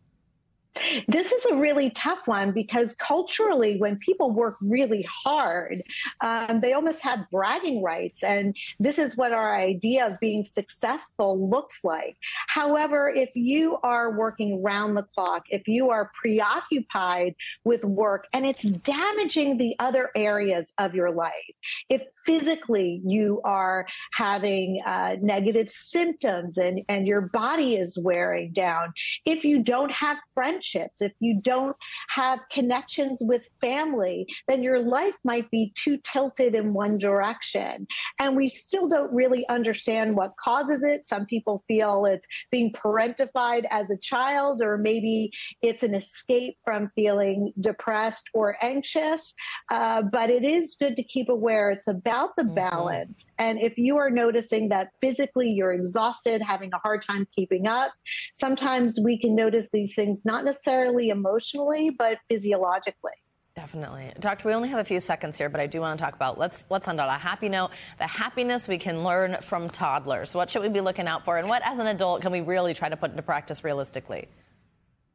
This is a really tough one because culturally, when people work really hard, um, they almost have bragging rights. And this is what our idea of being successful looks like. However, if you are working round the clock, if you are preoccupied with work and it's damaging the other areas of your life, if physically you are having uh, negative symptoms and, and your body is wearing down, if you don't have friendships, if you don't have connections with family, then your life might be too tilted in one direction. And we still don't really understand what causes it. Some people feel it's being parentified as a child, or maybe it's an escape from feeling depressed or anxious. Uh, but it is good to keep aware. It's about the balance. Mm-hmm. And if you are noticing that physically you're exhausted, having a hard time keeping up, sometimes we can notice these things not necessarily emotionally, but physiologically. Definitely. Doctor, we only have a few seconds here, but I do want to talk about, let's let's end on a happy note, the happiness we can learn from toddlers. What should we be looking out for, and what as an adult can we really try to put into practice realistically?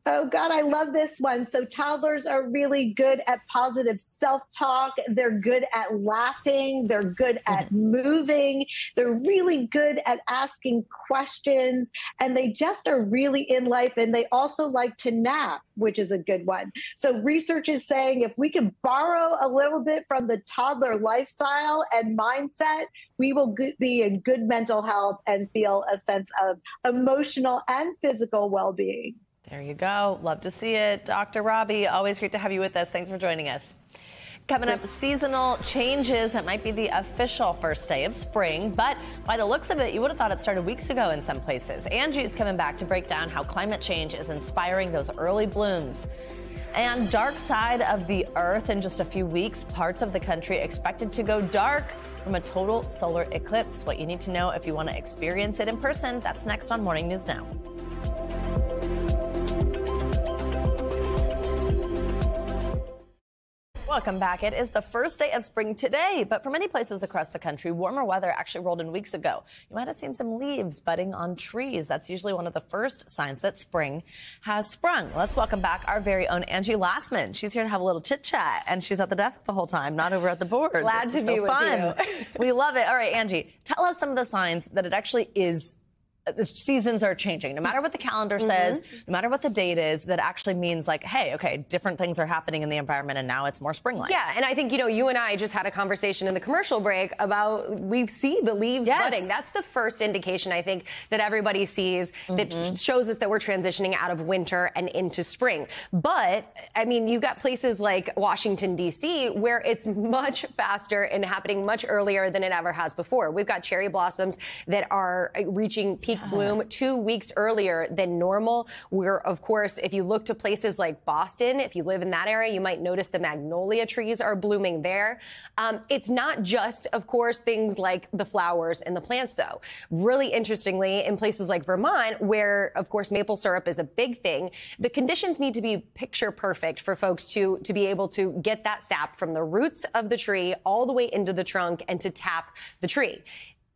Oh, God, I love this one. So toddlers are really good at positive self-talk. They're good at laughing. They're good at moving. They're really good at asking questions. And they just are really in life. And they also like to nap, which is a good one. So research is saying if we can borrow a little bit from the toddler lifestyle and mindset, we will be in good mental health and feel a sense of emotional and physical well-being. There you go. Love to see it. Doctor Robbie, always great to have you with us. Thanks for joining us. Coming up, seasonal changes. It might be the official first day of spring, but by the looks of it, you would have thought it started weeks ago in some places. Angie is coming back to break down how climate change is inspiring those early blooms. And dark side of the earth in just a few weeks. Parts of the country expected to go dark from a total solar eclipse. What you need to know if you want to experience it in person, that's next on Morning News Now. Welcome back. It is the first day of spring today, but for many places across the country, warmer weather actually rolled in weeks ago. You might have seen some leaves budding on trees. That's usually one of the first signs that spring has sprung. Let's welcome back our very own Angie Lassman. She's here to have a little chit chat, and she's at the desk the whole time, not over at the board. Glad to be with you. We love it. All right, Angie, tell us some of the signs that it actually is. The seasons are changing. No matter what the calendar says, mm-hmm. no matter what the date is, that actually means like, hey, okay, different things are happening in the environment and now it's more spring-like. Yeah, and I think, you know, you and I just had a conversation in the commercial break about we see the leaves yes. budding. That's the first indication, I think, that everybody sees that mm-hmm. shows us that we're transitioning out of winter and into spring. But, I mean, you've got places like Washington, D C, where it's much faster and happening much earlier than it ever has before. We've got cherry blossoms that are reaching peak bloom two weeks earlier than normal. We're, of course, if you look to places like Boston, if you live in that area, you might notice the magnolia trees are blooming there. Um, it's not just, of course, things like the flowers and the plants, though. Really interestingly, in places like Vermont, where, of course, maple syrup is a big thing, the conditions need to be picture perfect for folks to, to be able to get that sap from the roots of the tree all the way into the trunk and to tap the tree.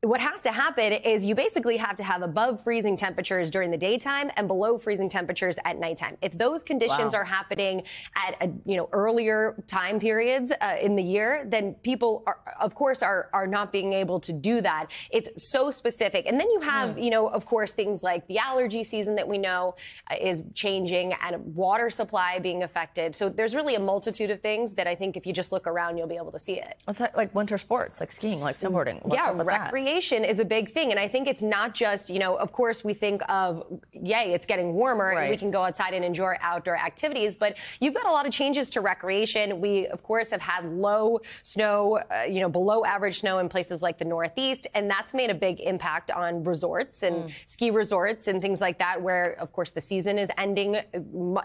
What has to happen is you basically have to have above freezing temperatures during the daytime and below freezing temperatures at nighttime. If those conditions wow. are happening at a, you know, earlier time periods uh, in the year, then people are, of course, are are not being able to do that. It's so specific. And then you have, mm. you know, of course, things like the allergy season that we know uh, is changing and water supply being affected. So there's really a multitude of things that I think if you just look around, you'll be able to see it. It's like, like winter sports, like skiing, like snowboarding. What's yeah, recreation. Is a big thing. And I think it's not just, you know, of course, we think of, yay, it's getting warmer right. and we can go outside and enjoy outdoor activities. But you've got a lot of changes to recreation. We, of course, have had low snow, uh, you know, below average snow in places like the Northeast. And that's made a big impact on resorts and mm. ski resorts and things like that, where, of course, the season is ending.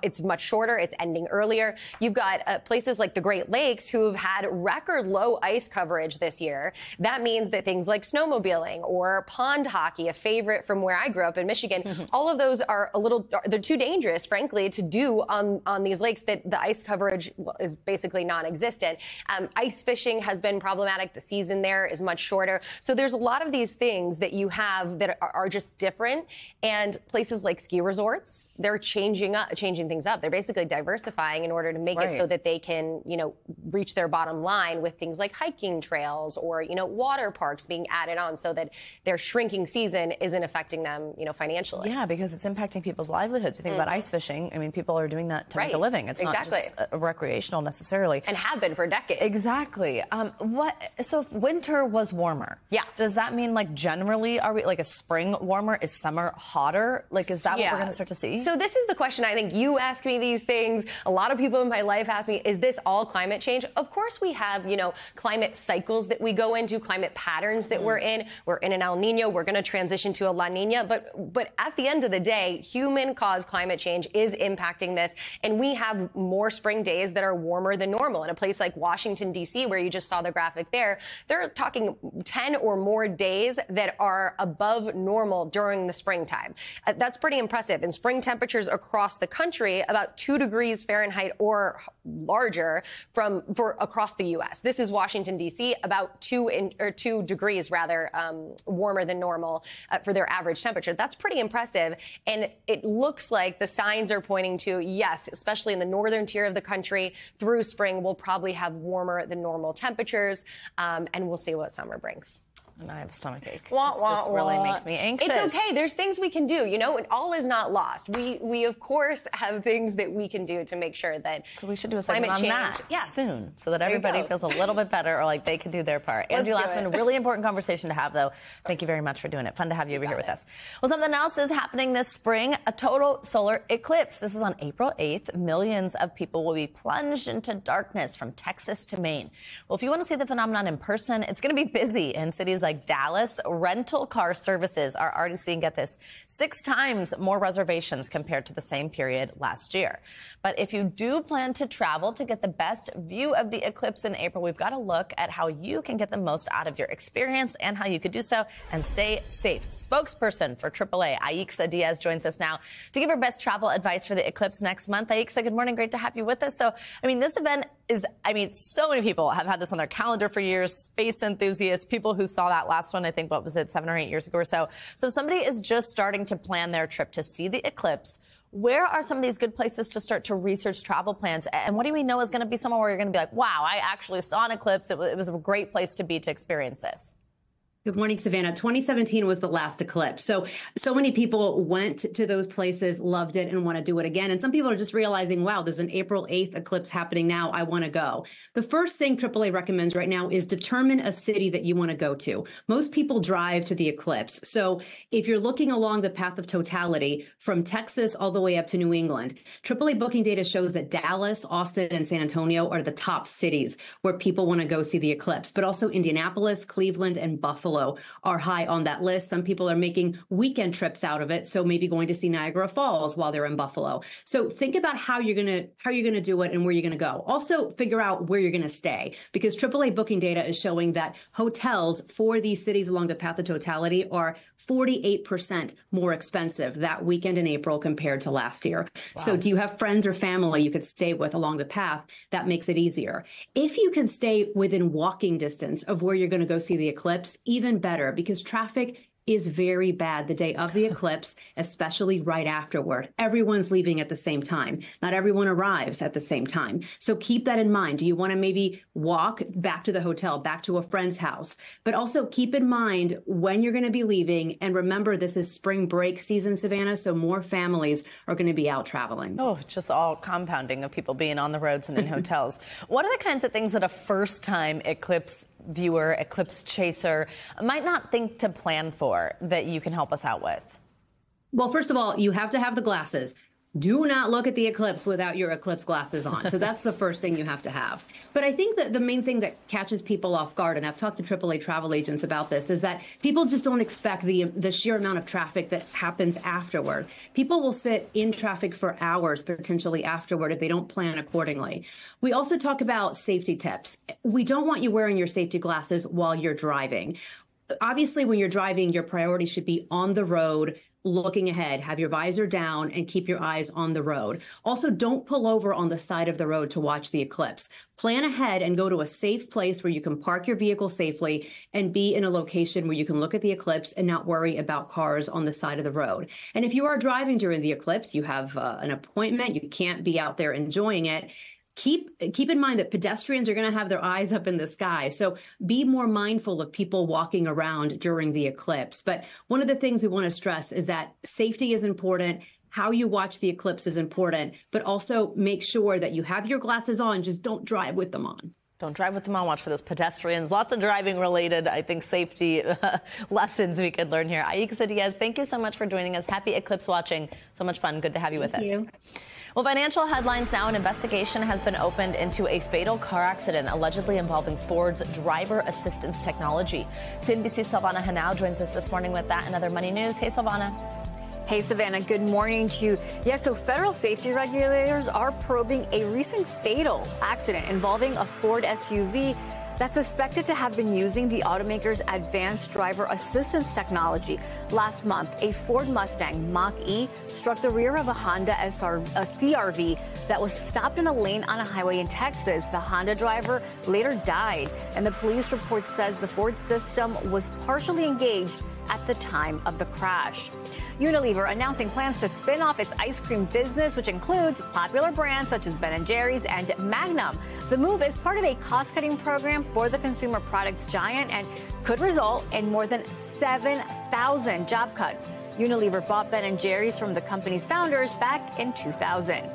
It's much shorter. It's ending earlier. You've got uh, places like the Great Lakes who have had record low ice coverage this year. That means that things like snowmobiling or pond hockey, a favorite from where I grew up in Michigan. Mm-hmm. All of those are a little, they're too dangerous, frankly, to do on, on these lakes that the ice coverage is basically non-existent. Um, ice fishing has been problematic. The season there is much shorter. So there's a lot of these things that you have that are, are just different. And places like ski resorts, they're changing up, changing things up. They're basically diversifying in order to make right. it so that they can, you know, reach their bottom line with things like hiking trails or, you know, water parks being added on, so that their shrinking season isn't affecting them, you know, financially. Yeah, because it's impacting people's livelihoods. You think mm. about ice fishing. I mean, people are doing that to right. make a living. It's exactly. not just uh, recreational necessarily. And have been for decades. Exactly. Um, what? So if winter was warmer. Yeah. Does that mean, like, generally, are we like a spring warmer? Is summer hotter? Like, is that yeah. what we're going to start to see? So this is the question. I think you ask me these things. A lot of people in my life ask me, is this all climate change? Of course we have, you know, climate cycles that we go into, climate patterns that mm. we're in. We're in an El Nino. We're going to transition to a La Nina. But but at the end of the day, human-caused climate change is impacting this. And we have more spring days that are warmer than normal. In a place like Washington, D C, where you just saw the graphic there, they're talking ten or more days that are above normal during the springtime. Uh, that's pretty impressive. And spring temperatures across the country, about two degrees Fahrenheit or larger from for across the U S. This is Washington, D C, about two, in, or two degrees, rather, they're um, warmer than normal uh, for their average temperature. That's pretty impressive. And it looks like the signs are pointing to, yes, especially in the northern tier of the country through spring, we'll probably have warmer than normal temperatures. Um, and we'll see what summer brings. And I have a stomachache. Wah, wah, this, this really wah. makes me anxious. It's okay. There's things we can do. You know, and all is not lost. We, we of course, have things that we can do to make sure that So we should do a segment on change. that yes. soon, so that there everybody feels a little bit better, or like they can do their part. Let's Angie Lassman, really important conversation to have, though. Thank you very much for doing it. Fun to have you, you over here it. with us. Well, something else is happening this spring, a total solar eclipse. This is on April eighth. Millions of people will be plunged into darkness from Texas to Maine. Well, if you want to see the phenomenon in person, it's going to be busy in cities like Like Dallas. Rental car services are already seeing, get this, six times more reservations compared to the same period last year. But if you do plan to travel to get the best view of the eclipse in April, we've got to look at how you can get the most out of your experience and how you could do so and stay safe. Spokesperson for triple A, Aixa Diaz, joins us now to give her best travel advice for the eclipse next month. Aixa, good morning. Great to have you with us. So, I mean, this event is, I mean, so many people have had this on their calendar for years, space enthusiasts, people who saw that last one, I think, what was it, seven or eight years ago or so. So if somebody is just starting to plan their trip to see the eclipse, where are some of these good places to start to research travel plans? And what do we know is going to be somewhere where you're going to be like, wow, I actually saw an eclipse. It was a great place to be to experience this. Good morning, Savannah. twenty seventeen was the last eclipse. So, so many people went to those places, loved it, and want to do it again. And some people are just realizing, wow, there's an April eighth eclipse happening now. I want to go. The first thing triple A recommends right now is determine a city that you want to go to. Most people drive to the eclipse. So if you're looking along the path of totality from Texas all the way up to New England, triple A booking data shows that Dallas, Austin, and San Antonio are the top cities where people want to go see the eclipse, but also Indianapolis, Cleveland, and Buffalo are high on that list. Some people are making weekend trips out of it, so maybe going to see Niagara Falls while they're in Buffalo. So think about how you're gonna how you're gonna do it and where you're gonna go. Also, figure out where you're gonna stay, because triple A booking data is showing that hotels for these cities along the path of totality are forty-eight percent more expensive that weekend in April compared to last year. Wow. So do you have friends or family you could stay with along the path? That makes it easier. If you can stay within walking distance of where you're going to go see the eclipse, even better, because traffic is very bad the day of the eclipse, especially right afterward. Everyone's leaving at the same time. Not everyone arrives at the same time. So keep that in mind. Do you want to maybe walk back to the hotel, back to a friend's house? But also keep in mind when you're going to be leaving. And remember, this is spring break season, Savannah, so more families are going to be out traveling. Oh, just all compounding of people being on the roads and in hotels. What are the kinds of things that a first-time eclipse viewer, eclipse chaser might not think to plan for that you can help us out with? Well, first of all, you have to have the glasses. Do not look at the eclipse without your eclipse glasses on. So that's the first thing you have to have. But I think that the main thing that catches people off guard, and I've talked to triple A travel agents about this, is that people just don't expect the the sheer amount of traffic that happens afterward. People will sit in traffic for hours potentially afterward if they don't plan accordingly. We also talk about safety tips. We don't want you wearing your safety glasses while you're driving. Obviously, when you're driving, your priority should be on the road, looking ahead, have your visor down, and keep your eyes on the road. Also, don't pull over on the side of the road to watch the eclipse. Plan ahead and go to a safe place where you can park your vehicle safely and be in a location where you can look at the eclipse and not worry about cars on the side of the road. And if you are driving during the eclipse, you have uh, an appointment, you can't be out there enjoying it. Keep keep in mind that pedestrians are going to have their eyes up in the sky. So be more mindful of people walking around during the eclipse. But one of the things we want to stress is that safety is important. How you watch the eclipse is important, but also make sure that you have your glasses on. Just don't drive with them on. Don't drive with them on. Watch for those pedestrians. Lots of driving-related, I think, safety uh, lessons we could learn here. Aixa Diaz, thank you so much for joining us. Happy eclipse watching. So much fun. Good to have you with thank us. You. Well, financial headlines now. An investigation has been opened into a fatal car accident allegedly involving Ford's driver assistance technology. C N B C's Silvana Henao joins us this morning with that and other money news. Hey, Silvana. Hey, Savannah, good morning to you. Yeah, so federal safety regulators are probing a recent fatal accident involving a Ford S U V that's suspected to have been using the automaker's advanced driver assistance technology. Last month, a Ford Mustang Mach-E struck the rear of a Honda S R, a C R V that was stopped in a lane on a highway in Texas. The Honda driver later died, and the police report says the Ford system was partially engaged at the time of the crash. Unilever announcing plans to spin off its ice cream business, which includes popular brands such as Ben and Jerry's and Magnum. The move is part of a cost-cutting program for the consumer products giant and could result in more than seven thousand job cuts. Unilever bought Ben and Jerry's from the company's founders back in two thousand.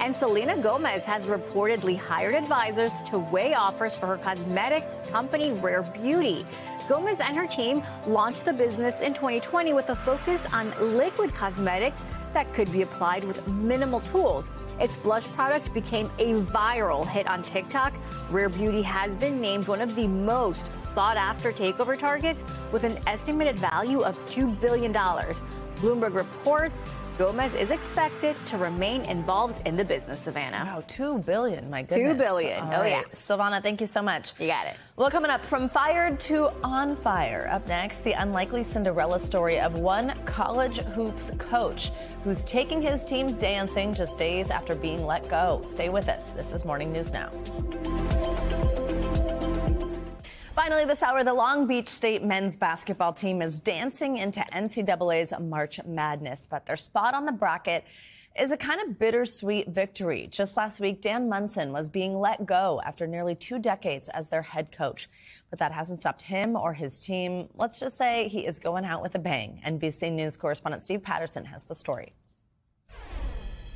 And Selena Gomez has reportedly hired advisors to weigh offers for her cosmetics company Rare Beauty. Gomez and her team launched the business in twenty twenty with a focus on liquid cosmetics that could be applied with minimal tools. Its blush product became a viral hit on TikTok. Rare Beauty has been named one of the most sought-after takeover targets with an estimated value of two billion dollars. Bloomberg reports Gomez is expected to remain involved in the business, Savannah. Wow, two billion dollars, my goodness. two billion dollars. All oh, right. yeah. Savannah, thank you so much. You got it. Well, coming up, from fired to on fire. Up next, the unlikely Cinderella story of one college hoops coach who's taking his team dancing just days after being let go. Stay with us. This is Morning News Now. Finally, this hour, the Long Beach State men's basketball team is dancing into N C double A's March Madness, but their spot on the bracket is a kind of bittersweet victory. Just last week, Dan Munson was being let go after nearly two decades as their head coach, but that hasn't stopped him or his team. Let's just say he is going out with a bang. N B C News correspondent Steve Patterson has the story.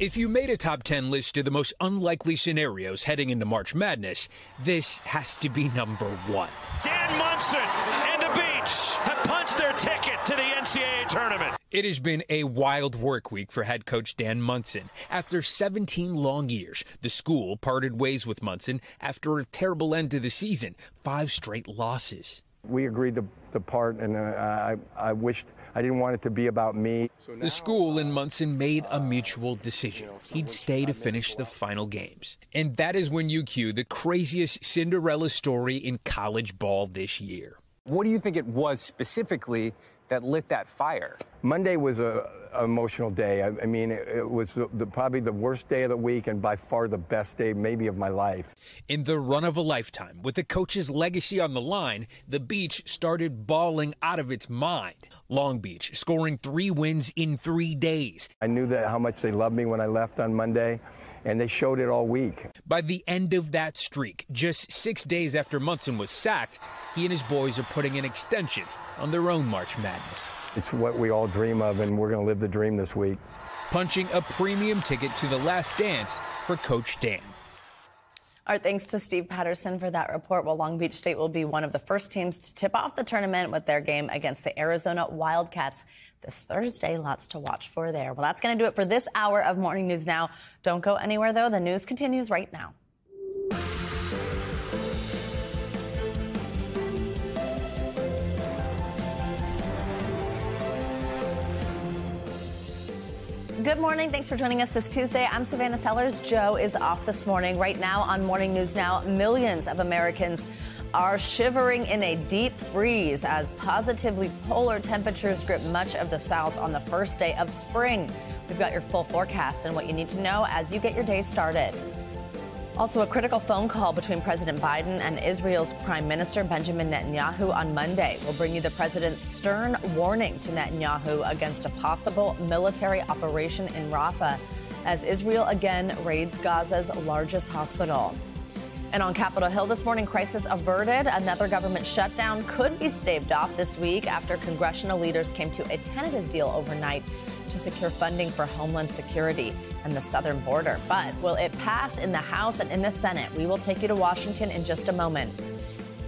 If you made a top ten list of the most unlikely scenarios heading into March Madness, this has to be number one. Dan Munson and the Beach have punched their ticket to the N C double A tournament. It has been a wild work week for head coach Dan Munson. After seventeen long years, the school parted ways with Munson after a terrible end to the season, five straight losses. We agreed to, to part, and uh, I, I wished I didn't want it to be about me. So now, the school and Munson made a mutual decision. You know, so He'd stay to finish the final games. And that is when you cue the craziest Cinderella story in college ball this year. What do you think it was specifically that lit that fire? Monday was a, an emotional day. I, I mean, it, it was the, the, probably the worst day of the week and by far the best day maybe of my life. In the run of a lifetime, with the coach's legacy on the line, the Beach started bawling out of its mind. Long Beach scoring three wins in three days. I knew that how much they loved me when I left on Monday, and they showed it all week. By the end of that streak, just six days after Munson was sacked, he and his boys are putting an extension on their own March Madness. It's what we all dream of, and we're going to live the dream this week. Punching a premium ticket to the last dance for Coach Dan. Our thanks to Steve Patterson for that report. Well, Long Beach State will be one of the first teams to tip off the tournament with their game against the Arizona Wildcats this Thursday. Lots to watch for there. Well, that's going to do it for this hour of Morning News Now. Don't go anywhere, though. The news continues right now. Good morning. Thanks for joining us this Tuesday. I'm Savannah Sellers. Joe is off this morning. Right now on Morning News Now, millions of Americans are shivering in a deep freeze as positively polar temperatures grip much of the South on the first day of spring. We've got your full forecast and what you need to know as you get your day started. Also, a critical phone call between President Biden and Israel's Prime Minister Benjamin Netanyahu on Monday will bring you the president's stern warning to Netanyahu against a possible military operation in Rafah as Israel again raids Gaza's largest hospital. And on Capitol Hill this morning, crisis averted. Another government shutdown could be staved off this week after congressional leaders came to a tentative deal overnight to secure funding for Homeland Security and the southern border. But will it pass in the House and in the Senate? We will take you to Washington in just a moment.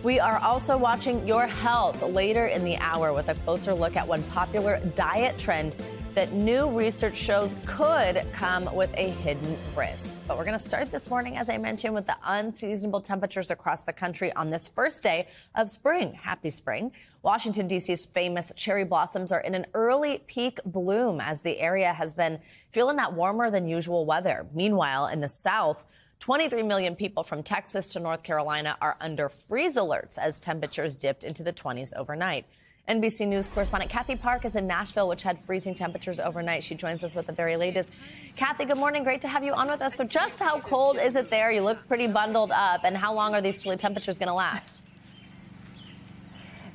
We are also watching your health later in the hour with a closer look at one popular diet trend that new research shows could come with a hidden risk. But we're going to start this morning, as I mentioned, with the unseasonable temperatures across the country on this first day of spring. Happy spring. Washington, D C's famous cherry blossoms are in an early peak bloom as the area has been feeling that warmer than usual weather. Meanwhile, in the South, twenty-three million people from Texas to North Carolina are under freeze alerts as temperatures dipped into the twenties overnight. N B C News correspondent Kathy Park is in Nashville, which had freezing temperatures overnight. She joins us with the very latest. Kathy, good morning. Great to have you on with us. So just how cold is it there? You look pretty bundled up. And how long are these chilly temperatures going to last?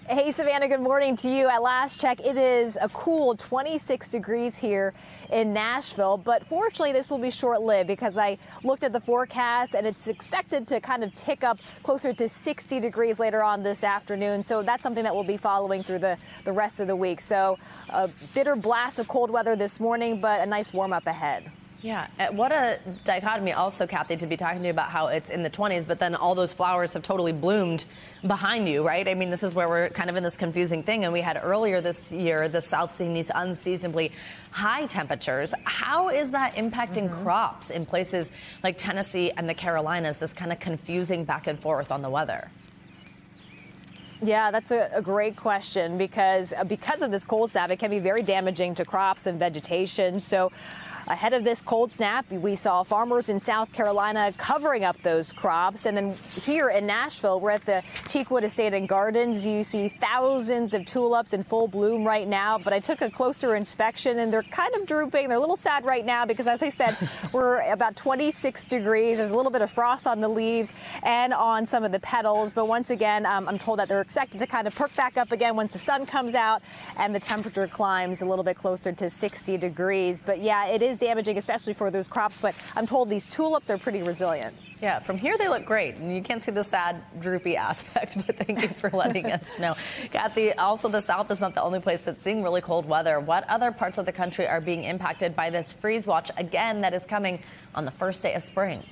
Hey, Savannah, good morning to you. At last check, it is a cool twenty-six degrees here in Nashville. But fortunately, this will be short-lived because I looked at the forecast and it's expected to kind of tick up closer to sixty degrees later on this afternoon. So that's something that we'll be following through the, the rest of the week. So a bitter blast of cold weather this morning, but a nice warm-up ahead. Yeah, what a dichotomy also, Kathy, to be talking to you about how it's in the twenties, but then all those flowers have totally bloomed behind you, right? I mean, this is where we're kind of in this confusing thing, and we had earlier this year the South seeing these unseasonably high temperatures. How is that impacting mm-hmm. crops in places like Tennessee and the Carolinas, this kind of confusing back and forth on the weather? Yeah, that's a, a great question, because because of this cold snap, it can be very damaging to crops and vegetation. So ahead of this cold snap, we saw farmers in South Carolina covering up those crops. And then here in Nashville, we're at the Teakwood Estate and Gardens. You see thousands of tulips in full bloom right now. But I took a closer inspection, and they're kind of drooping. They're a little sad right now because, as I said, we're about twenty-six degrees. There's a little bit of frost on the leaves and on some of the petals. But once again, um, I'm told that they're expected to kind of perk back up again once the sun comes out and the temperature climbs a little bit closer to sixty degrees. But, yeah, it is damaging, especially for those crops, but I'm told these tulips are pretty resilient. Yeah, from here they look great, and you can't see the sad, droopy aspect, but thank you for letting us know. Kathy, also the South is not the only place that's seeing really cold weather. What other parts of the country are being impacted by this freeze watch, again, that is coming on the first day of spring?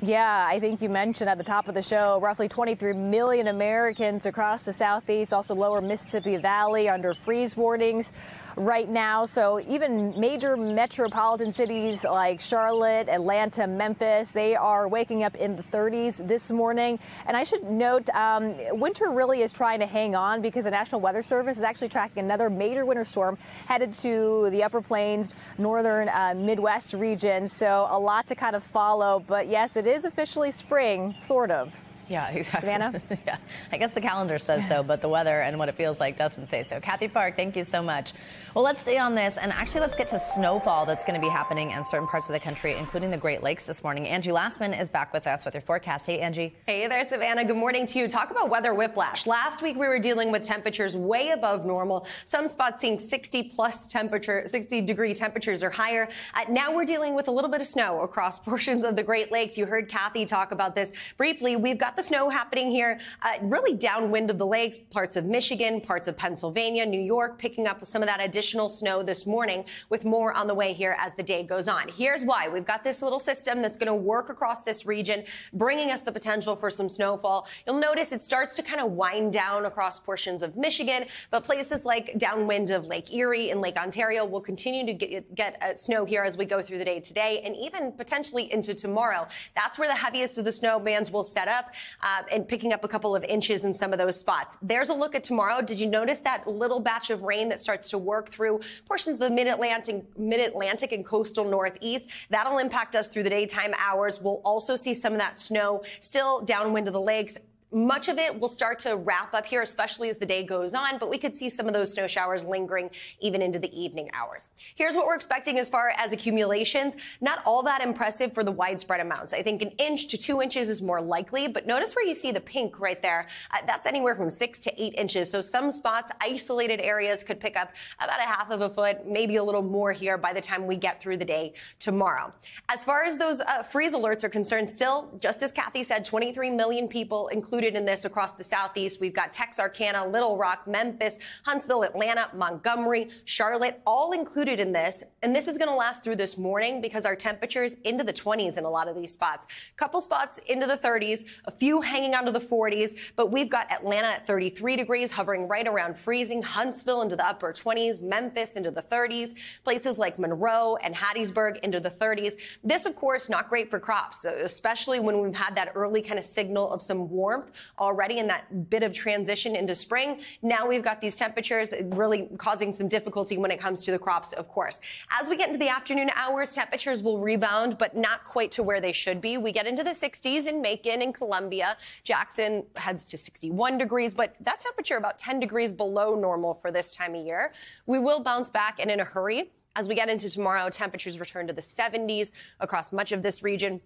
Yeah, I think you mentioned at the top of the show, roughly twenty-three million Americans across the Southeast, also lower Mississippi Valley, under freeze warnings right now. So even major metropolitan cities like Charlotte, Atlanta, Memphis, they are waking up in the thirties this morning. And I should note, um, winter really is trying to hang on because the National Weather Service is actually tracking another major winter storm headed to the Upper Plains, northern uh, Midwest region. So a lot to kind of follow. But yes, it It is officially spring, sort of. Yeah, exactly. Savannah? Yeah, I guess the calendar says so, but the weather and what it feels like doesn't say so. Kathy Park, thank you so much. Well, let's stay on this, and actually let's get to snowfall that's going to be happening in certain parts of the country, including the Great Lakes this morning. Angie Lassman is back with us with your forecast. Hey, Angie. Hey there, Savannah. Good morning to you. Talk about weather whiplash. Last week, we were dealing with temperatures way above normal. Some spots seeing sixty-plus temperature, sixty-degree temperatures or higher. Uh, now we're dealing with a little bit of snow across portions of the Great Lakes. You heard Kathy talk about this briefly. We've got the snow happening here, uh, really downwind of the lakes, parts of Michigan, parts of Pennsylvania, New York, picking up some of that additional snow this morning with more on the way here as the day goes on. Here's why. We've got this little system that's going to work across this region, bringing us the potential for some snowfall. You'll notice it starts to kind of wind down across portions of Michigan, but places like downwind of Lake Erie and Lake Ontario will continue to get, get uh, snow here as we go through the day today and even potentially into tomorrow. That's where the heaviest of the snow bands will set up. Uh, and picking up a couple of inches in some of those spots. There's a look at tomorrow. Did you notice that little batch of rain that starts to work through portions of the mid-Atlantic, mid-Atlantic and coastal northeast? That'll impact us through the daytime hours. We'll also see some of that snow still downwind of the lakes. Much of it will start to wrap up here, especially as the day goes on, but we could see some of those snow showers lingering even into the evening hours. Here's what we're expecting as far as accumulations. Not all that impressive for the widespread amounts. I think an inch to two inches is more likely, but notice where you see the pink right there. Uh, that's anywhere from six to eight inches. So some spots, isolated areas could pick up about a half of a foot, maybe a little more here by the time we get through the day tomorrow. As far as those uh, freeze alerts are concerned, still, just as Kathy said, twenty-three million people, including in this across the Southeast. We've got Texarkana, Little Rock, Memphis, Huntsville, Atlanta, Montgomery, Charlotte, all included in this. And this is going to last through this morning because our temperatures into the twenties in a lot of these spots. A couple spots into the thirties, a few hanging on to the forties, but we've got Atlanta at thirty-three degrees, hovering right around freezing, Huntsville into the upper twenties, Memphis into the thirties, places like Monroe and Hattiesburg into the thirties. This, of course, not great for crops, especially when we've had that early kind of signal of some warmth. warmth already in that bit of transition into spring. Now we've got these temperatures really causing some difficulty when it comes to the crops, of course. As we get into the afternoon hours, temperatures will rebound, but not quite to where they should be. We get into the sixties in Macon and Columbia. Jackson heads to sixty-one degrees, but that temperature about ten degrees below normal for this time of year. We will bounce back and in a hurry. As we get into tomorrow, temperatures return to the seventies across much of this region.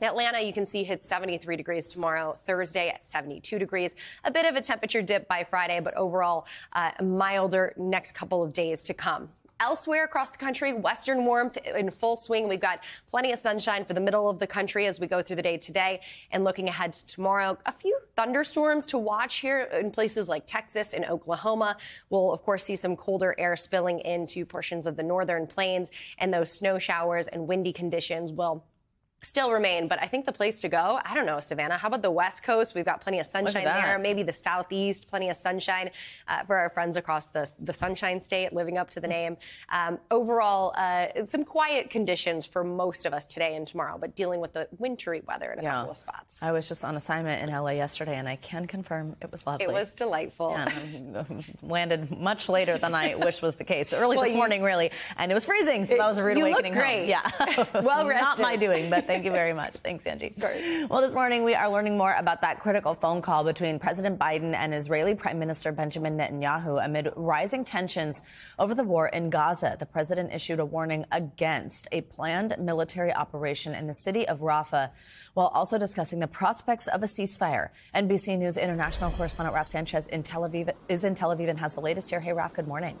Atlanta, you can see, hits seventy-three degrees tomorrow. Thursday at seventy-two degrees. A bit of a temperature dip by Friday, but overall uh, milder next couple of days to come. Elsewhere across the country, western warmth in full swing. We've got plenty of sunshine for the middle of the country as we go through the day today. And looking ahead to tomorrow, a few thunderstorms to watch here in places like Texas and Oklahoma. We'll, of course, see some colder air spilling into portions of the northern plains. And those snow showers and windy conditions will still remain, but I think the place to go, I don't know, Savannah, how about the West Coast? We've got plenty of sunshine there. Maybe the Southeast, plenty of sunshine uh, for our friends across the, the Sunshine State, living up to the name. Um, overall, uh, some quiet conditions for most of us today and tomorrow, but dealing with the wintry weather in a yeah. couple of spots. I was just on assignment in L A yesterday, and I can confirm it was lovely. It was delightful. Yeah, landed much later than I wish was the case. Early well, this you, morning, really, and it was freezing, so it, that was a rude awakening. You look great. Home. Yeah. Well rested. Not my doing, but thank you very much. Thanks, Angie. Of course. Well, this morning we are learning more about that critical phone call between President Biden and Israeli Prime Minister Benjamin Netanyahu amid rising tensions over the war in Gaza. The president issued a warning against a planned military operation in the city of Rafah, while also discussing the prospects of a ceasefire. N B C News international correspondent Raf Sanchez in Tel Aviv is in Tel Aviv and has the latest here. Hey, Raf, good morning.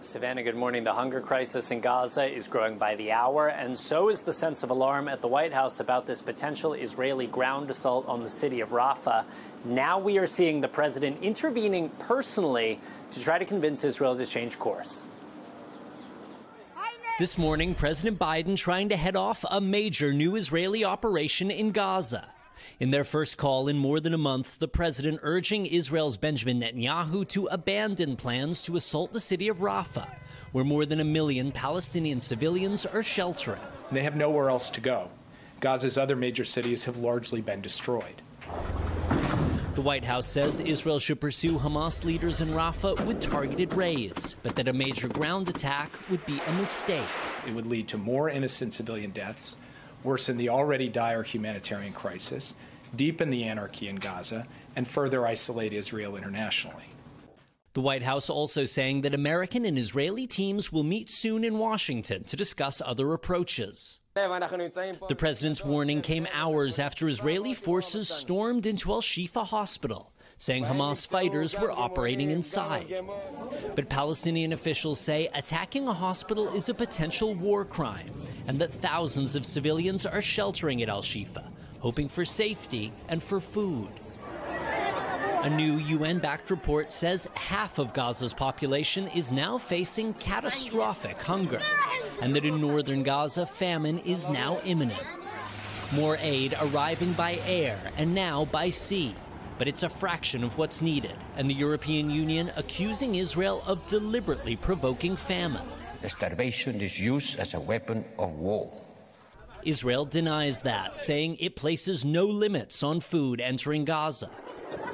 Savannah, good morning. The hunger crisis in Gaza is growing by the hour, and so is the sense of alarm at the White House about this potential Israeli ground assault on the city of Rafah. Now we are seeing the president intervening personally to try to convince Israel to change course. This morning, President Biden trying to head off a major new Israeli operation in Gaza. In their first call in more than a month, the president urging Israel's Benjamin Netanyahu to abandon plans to assault the city of Rafah, where more than a million Palestinian civilians are sheltering. They have nowhere else to go. Gaza's other major cities have largely been destroyed. The White House says Israel should pursue Hamas leaders in Rafah with targeted raids, but that a major ground attack would be a mistake. It would lead to more innocent civilian deaths, worsen the already dire humanitarian crisis, deepen the anarchy in Gaza, and further isolate Israel internationally. The White House also saying that American and Israeli teams will meet soon in Washington to discuss other approaches. The president's warning came hours after Israeli forces stormed into Al-Shifa Hospital, saying Hamas fighters were operating inside. But Palestinian officials say attacking a hospital is a potential war crime and that thousands of civilians are sheltering at Al-Shifa, hoping for safety and for food. A new U N-backed report says half of Gaza's population is now facing catastrophic hunger and that in northern Gaza, famine is now imminent. More aid arriving by air and now by sea. But it's a fraction of what's needed, and the European Union accusing Israel of deliberately provoking famine. Starvation is used as a weapon of war. Israel denies that, saying it places no limits on food entering Gaza.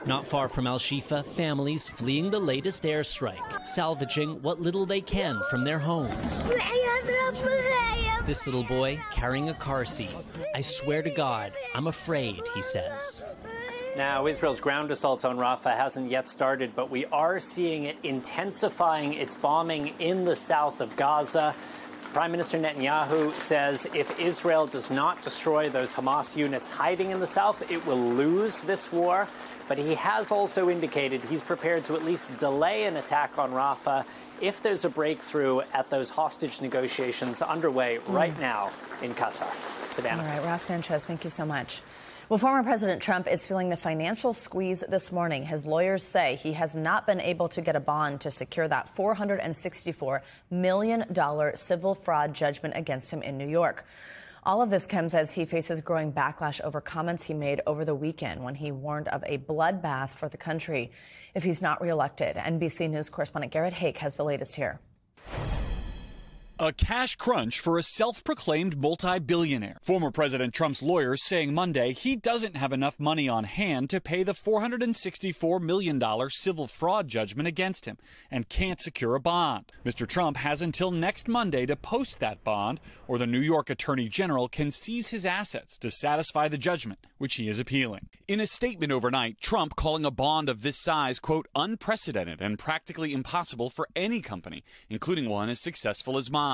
Not far from Al-Shifa, families fleeing the latest airstrike, salvaging what little they can from their homes. This little boy carrying a car seat. I swear to God, I'm afraid, he says. Now, Israel's ground assault on Rafah hasn't yet started, but we are seeing it intensifying its bombing in the south of Gaza. Prime Minister Netanyahu says if Israel does not destroy those Hamas units hiding in the south, it will lose this war. But he has also indicated he's prepared to at least delay an attack on Rafah if there's a breakthrough at those hostage negotiations underway right mm. now in Qatar. Savannah. All right, Raf Sanchez, thank you so much. Well, former President Trump is feeling the financial squeeze this morning. His lawyers say he has not been able to get a bond to secure that four hundred sixty-four million dollars civil fraud judgment against him in New York. All of this comes as he faces growing backlash over comments he made over the weekend when he warned of a bloodbath for the country if he's not reelected. N B C News correspondent Garrett Hake has the latest here. A cash crunch for a self-proclaimed multi-billionaire. Former President Trump's lawyers saying Monday he doesn't have enough money on hand to pay the four hundred sixty-four million dollars civil fraud judgment against him and can't secure a bond. Mister Trump has until next Monday to post that bond, or the New York Attorney General can seize his assets to satisfy the judgment, which he is appealing. In a statement overnight, Trump calling a bond of this size, quote, unprecedented and practically impossible for any company, including one as successful as mine.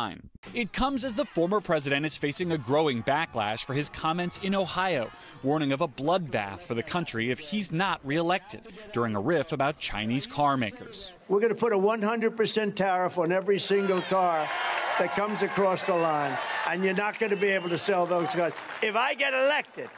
It comes as the former president is facing a growing backlash for his comments in Ohio, warning of a bloodbath for the country if he's not reelected, during a riff about Chinese car makers. We're going to put a one hundred percent tariff on every single car that comes across the line, and you're not going to be able to sell those cars. If I get elected,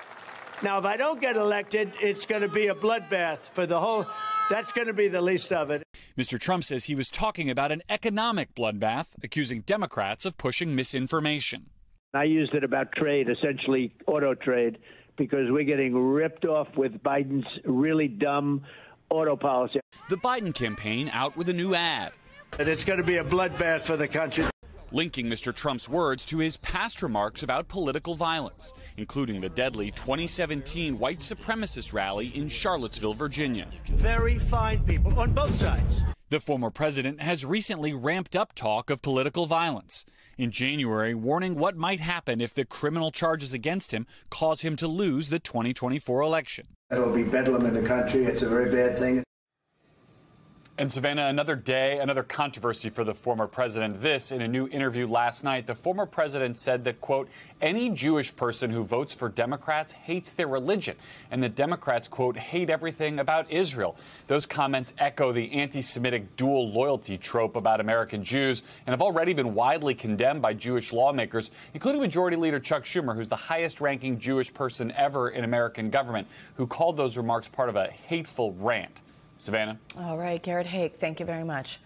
now if I don't get elected, it's going to be a bloodbath for the whole... That's going to be the least of it. Mister Trump says he was talking about an economic bloodbath, accusing Democrats of pushing misinformation. I used it about trade, essentially auto trade, because we're getting ripped off with Biden's really dumb auto policy. The Biden campaign out with a new ad. And it's going to be a bloodbath for the country. Linking Mister Trump's words to his past remarks about political violence, including the deadly twenty seventeen white supremacist rally in Charlottesville, Virginia. Very fine people on both sides. The former president has recently ramped up talk of political violence. In January, warning what might happen if the criminal charges against him cause him to lose the twenty twenty-four election. It'll be bedlam in the country. It's a very bad thing. And Savannah, another day, another controversy for the former president. This, in a new interview last night, the former president said that, quote, any Jewish person who votes for Democrats hates their religion, and the Democrats, quote, hate everything about Israel. Those comments echo the anti-Semitic dual loyalty trope about American Jews and have already been widely condemned by Jewish lawmakers, including Majority Leader Chuck Schumer, who's the highest-ranking Jewish person ever in American government, who called those remarks part of a hateful rant. Savannah. All right, Garrett Haake, thank you very much.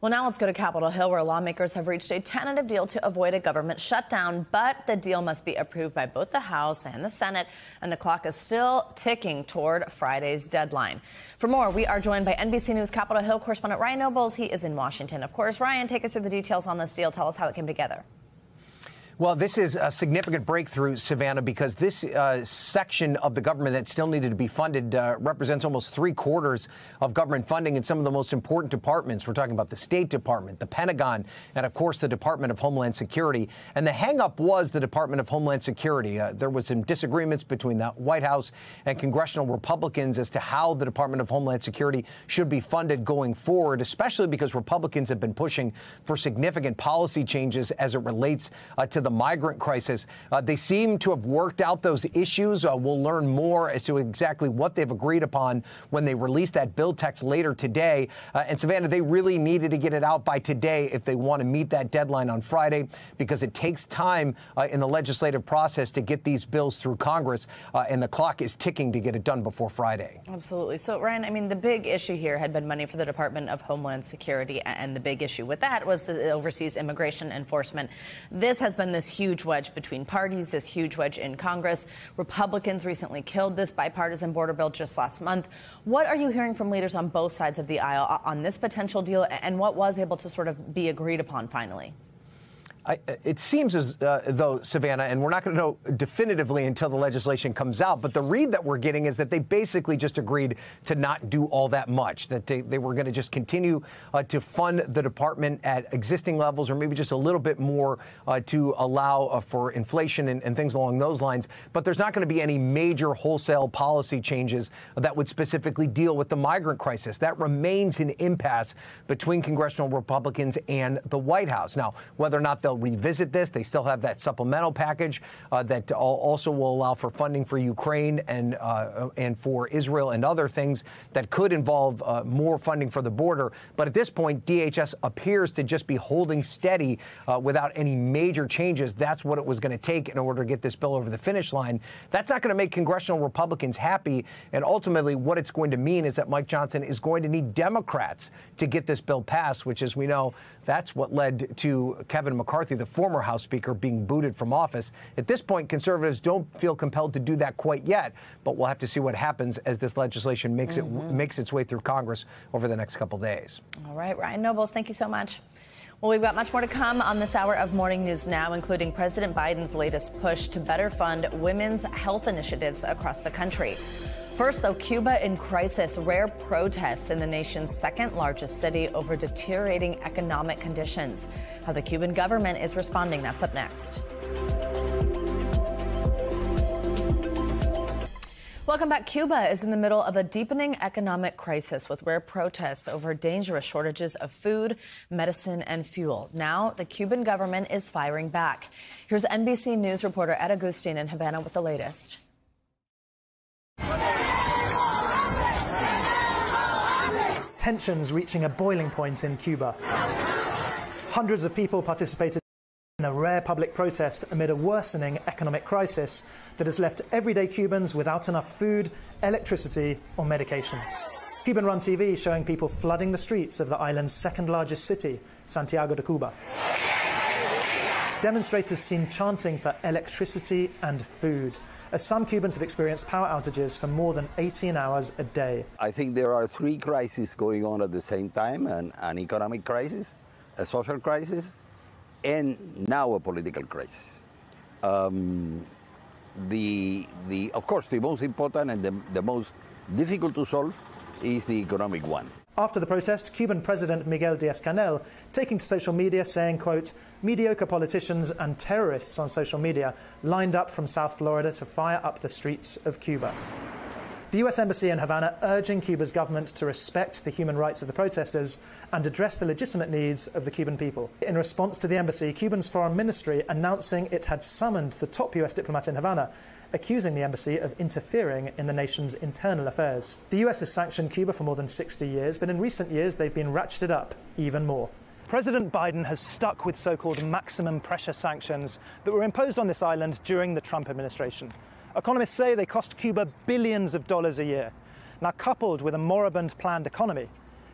Well, now let's go to Capitol Hill, where lawmakers have reached a tentative deal to avoid a government shutdown, but the deal must be approved by both the House and the Senate, and the clock is still ticking toward Friday's deadline. For more, we are joined by N B C News Capitol Hill correspondent Ryan Nobles. He is in Washington. Of course, Ryan, take us through the details on this deal. Tell us how it came together. Well, this is a significant breakthrough, Savannah, because this uh, section of the government that still needed to be funded uh, represents almost three quarters of government funding in some of the most important departments. We're talking about the State Department, the Pentagon, and, of course, the Department of Homeland Security. And the hang-up was the Department of Homeland Security. Uh, there was some disagreements between the White House and congressional Republicans as to how the Department of Homeland Security should be funded going forward, especially because Republicans have been pushing for significant policy changes as it relates uh, to the migrant crisis. Uh, they seem to have worked out those issues. Uh, we'll learn more as to exactly what they've agreed upon when they release that bill text later today. Uh, and Savannah, they really needed to get it out by today if they want to meet that deadline on Friday, because it takes time uh, in the legislative process to get these bills through Congress, uh, and the clock is ticking to get it done before Friday. Absolutely. So, Ryan, I mean, the big issue here had been money for the Department of Homeland Security, and the big issue with that was the overseas immigration enforcement. This has been the this huge wedge between parties, this huge wedge in Congress. Republicans recently killed this bipartisan border bill just last month. What are you hearing from leaders on both sides of the aisle on this potential deal, and what was able to sort of be agreed upon finally? I, it seems as uh, though, Savannah, and we're not going to know definitively until the legislation comes out, but the read that we're getting is that they basically just agreed to not do all that much, that they, they were going to just continue uh, to fund the department at existing levels, or maybe just a little bit more uh, to allow uh, for inflation and, and things along those lines. But there's not going to be any major wholesale policy changes that would specifically deal with the migrant crisis. That remains an impasse between congressional Republicans and the White House. Now, whether or not they'll revisit this. They still have that supplemental package uh, that also will allow for funding for Ukraine and uh, and for Israel and other things that could involve uh, more funding for the border. But at this point, D H S appears to just be holding steady uh, without any major changes. That's what it was going to take in order to get this bill over the finish line. That's not going to make congressional Republicans happy. And ultimately, what it's going to mean is that Mike Johnson is going to need Democrats to get this bill passed, which, as we know, that's what led to Kevin McCarthy, the former House Speaker, being booted from office. At this point, conservatives don't feel compelled to do that quite yet, but we'll have to see what happens as this legislation makes, mm-hmm. it, makes its way through Congress over the next couple days. All right, Ryan Nobles, thank you so much. Well, we've got much more to come on this hour of Morning News Now, including President Biden's latest push to better fund women's health initiatives across the country. First, though, Cuba in crisis. Rare protests in the nation's second largest city over deteriorating economic conditions. How the Cuban government is responding. That's up next. Welcome back. Cuba is in the middle of a deepening economic crisis with rare protests over dangerous shortages of food, medicine, and fuel. Now, the Cuban government is firing back. Here's N B C News reporter Ed Agustin in Havana with the latest. Tensions reaching a boiling point in Cuba. Hundreds of people participated in a rare public protest amid a worsening economic crisis that has left everyday Cubans without enough food, electricity, or medication. Cuban-run T V showing people flooding the streets of the island's second-largest city, Santiago de Cuba. Demonstrators seen chanting for electricity and food, as some Cubans have experienced power outages for more than eighteen hours a day. I think there are three crises going on at the same time, an, an economic crisis, a social crisis, and now a political crisis. Um, the, the, of course, the most important and the, the most difficult to solve is the economic one. After the protest, Cuban President Miguel Diaz-Canel taking to social media saying, quote, mediocre politicians and terrorists on social media lined up from South Florida to fire up the streets of Cuba. The U S Embassy in Havana urging Cuba's government to respect the human rights of the protesters and address the legitimate needs of the Cuban people. In response to the embassy, Cuban's foreign ministry announcing it had summoned the top U S diplomat in Havana, accusing the embassy of interfering in the nation's internal affairs. The U S has sanctioned Cuba for more than sixty years, but in recent years they've been ratcheted up even more. President Biden has stuck with so-called maximum pressure sanctions that were imposed on this island during the Trump administration. Economists say they cost Cuba billions of dollars a year. Now, coupled with a moribund planned economy,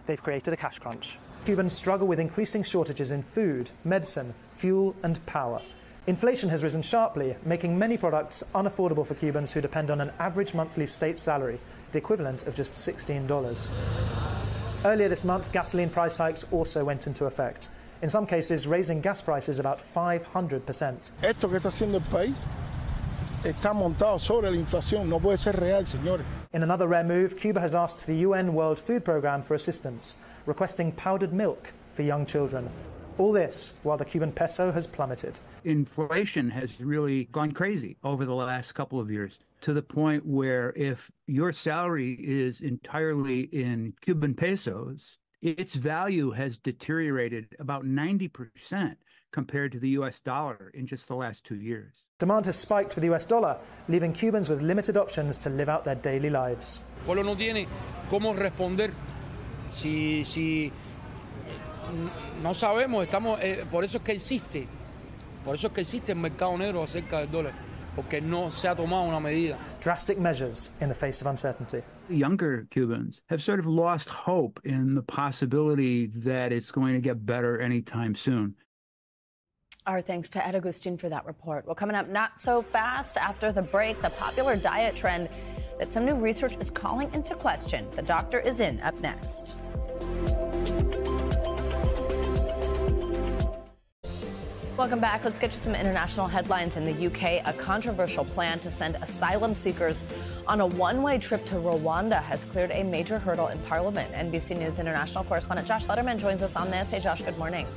they've created a cash crunch. Cubans struggle with increasing shortages in food, medicine, fuel and power. Inflation has risen sharply, making many products unaffordable for Cubans who depend on an average monthly state salary, the equivalent of just sixteen dollars. Earlier this month, gasoline price hikes also went into effect, in some cases raising gas prices about five hundred percent. Esto que está haciendo el país está montado sobre la inflación. No puede ser real, señores. In another rare move, Cuba has asked the U N World Food Programme for assistance, requesting powdered milk for young children. All this while the Cuban peso has plummeted. Inflation has really gone crazy over the last couple of years, to the point where if your salary is entirely in Cuban pesos, its value has deteriorated about ninety percent compared to the U S dollar in just the last two years. Demand has spiked for the U S dollar, leaving Cubans with limited options to live out their daily lives. Pueblo no tiene cómo responder si si no sabemos, estamos, eh, por eso es que existe, por eso es que existe el mercado negro acerca del dólar, porque no se ha tomado una medida. Drastic measures in the face of uncertainty. The younger Cubans have sort of lost hope in the possibility that it's going to get better anytime soon. Our thanks to Ed Agustin for that report. Well, coming up not so fast after the break, the popular diet trend that some new research is calling into question. The Doctor Is In up next. Welcome back. Let's get you some international headlines. In the U K, a controversial plan to send asylum seekers on a one-way trip to Rwanda has cleared a major hurdle in Parliament. N B C News international correspondent Josh Letterman joins us on this. Hey, Josh, good morning.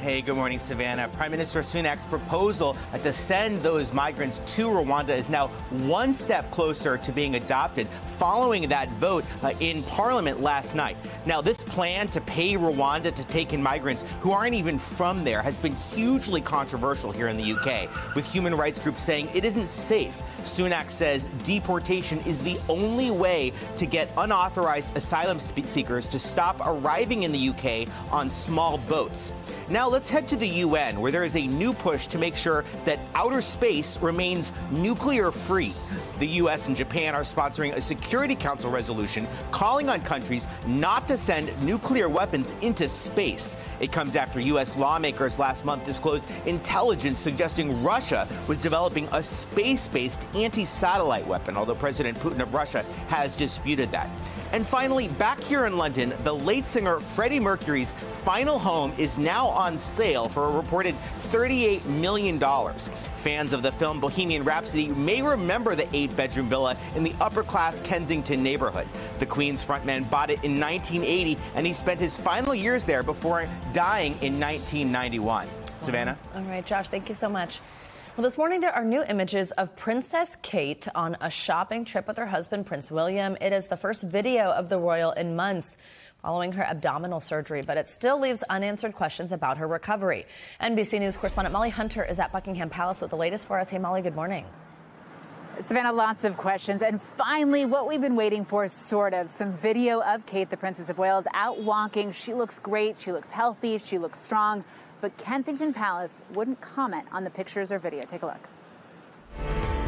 Hey, good morning, Savannah. Prime Minister Sunak's proposal to send those migrants to Rwanda is now one step closer to being adopted following that vote uh, in Parliament last night. Now, this plan to pay Rwanda to take in migrants who aren't even from there has been hugely controversial here in the U K, with human rights groups saying it isn't safe. Sunak says deportation is the only way to get unauthorized asylum seekers to stop arriving in the U K on small boats. Now, let's head to the U N, where there is a new push to make sure that outer space remains nuclear-free. the U S and Japan are sponsoring a Security Council resolution calling on countries not to send nuclear weapons into space. It comes after U S lawmakers last month disclosed intelligence suggesting Russia was developing a space-based anti-satellite weapon, although President Putin of Russia has disputed that. And finally, back here in London, the late singer Freddie Mercury's final home is now on sale for a reported thirty-eight million dollars. Fans of the film Bohemian Rhapsody may remember the eight-bedroom villa in the upper-class Kensington neighborhood. The Queen's frontman bought it in nineteen eighty, and he spent his final years there before dying in nineteen ninety-one. Savannah? All right, Josh, thank you so much. Well, this morning there are new images of Princess Kate on a shopping trip with her husband, Prince William. It is the first video of the royal in months following her abdominal surgery, but it still leaves unanswered questions about her recovery. N B C News correspondent Molly Hunter is at Buckingham Palace with the latest for us. Hey, Molly, good morning. Savannah, lots of questions. And finally, what we've been waiting for, sort of, some video of Kate, the Princess of Wales, out walking. She looks great. She looks healthy. She looks strong. But Kensington Palace wouldn't comment on the pictures or video. Take a look.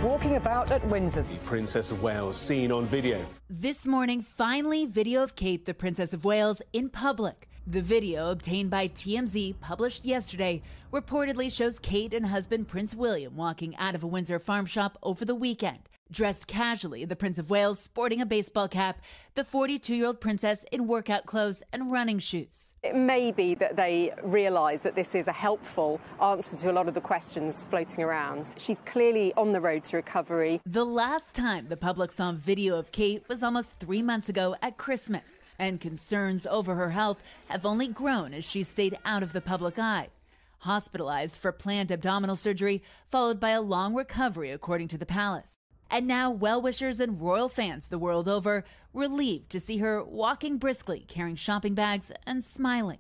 Walking about at Windsor. The Princess of Wales seen on video. This morning, finally, video of Kate, the Princess of Wales, in public. The video, obtained by T M Z, published yesterday, reportedly shows Kate and husband Prince William walking out of a Windsor farm shop over the weekend. Dressed casually, the Prince of Wales sporting a baseball cap, the forty-two-year-old princess in workout clothes and running shoes. It may be that they realise that this is a helpful answer to a lot of the questions floating around. She's clearly on the road to recovery. The last time the public saw video of Kate was almost three months ago at Christmas, and concerns over her health have only grown as she stayed out of the public eye. Hospitalized for planned abdominal surgery, followed by a long recovery, according to the palace. And now well-wishers and royal fans the world over, relieved to see her walking briskly, carrying shopping bags and smiling.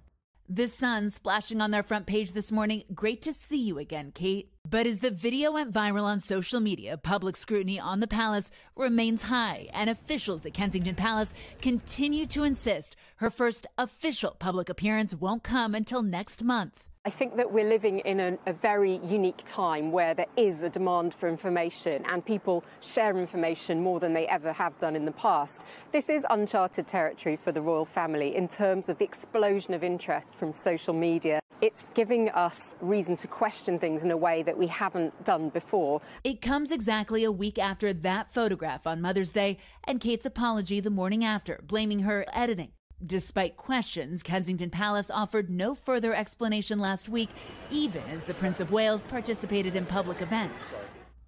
The Sun splashing on their front page this morning, great to see you again, Kate. But as the video went viral on social media, public scrutiny on the palace remains high, and officials at Kensington Palace continue to insist her first official public appearance won't come until next month. I think that we're living in a, a very unique time where there is a demand for information and people share information more than they ever have done in the past. This is uncharted territory for the royal family in terms of the explosion of interest from social media. It's giving us reason to question things in a way that we haven't done before. It comes exactly a week after that photograph on Mother's Day and Kate's apology the morning after, blaming her editing. Despite questions, Kensington Palace offered no further explanation last week, even as the Prince of Wales participated in public events.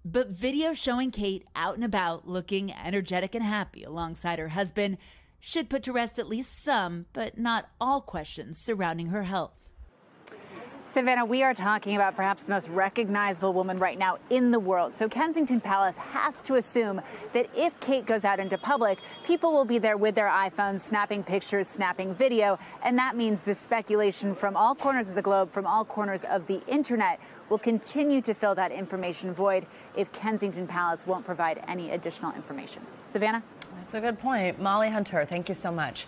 But video showing Kate out and about, looking energetic and happy alongside her husband, should put to rest at least some, but not all questions surrounding her health. Savannah, we are talking about perhaps the most recognizable woman right now in the world. So Kensington Palace has to assume that if Kate goes out into public, people will be there with their iPhones, snapping pictures, snapping video. And that means the speculation from all corners of the globe, from all corners of the internet, will continue to fill that information void if Kensington Palace won't provide any additional information. Savannah? That's a good point. Molly Hunter, thank you so much.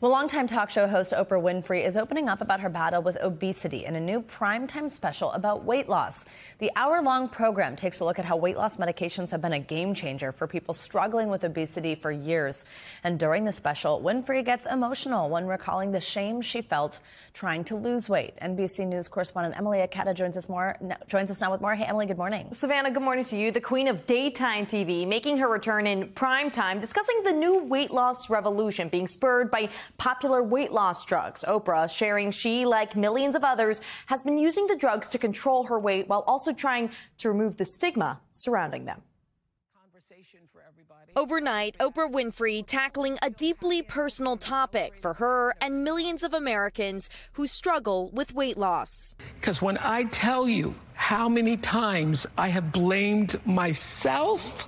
Well, longtime talk show host Oprah Winfrey is opening up about her battle with obesity in a new primetime special about weight loss. The hour-long program takes a look at how weight loss medications have been a game-changer for people struggling with obesity for years. And during the special, Winfrey gets emotional when recalling the shame she felt trying to lose weight. N B C News correspondent Emily Akata joins us more, joins us now with more. Hey, Emily, good morning. Savannah, good morning to you. The queen of daytime T V making her return in primetime, discussing the new weight loss revolution being spurred by popular weight loss drugs. Oprah sharing she, like millions of others, has been using the drugs to control her weight while also trying to remove the stigma surrounding them. Overnight, Oprah Winfrey tackling a deeply personal topic for her and millions of Americans who struggle with weight loss. Because when I tell you how many times I have blamed myself.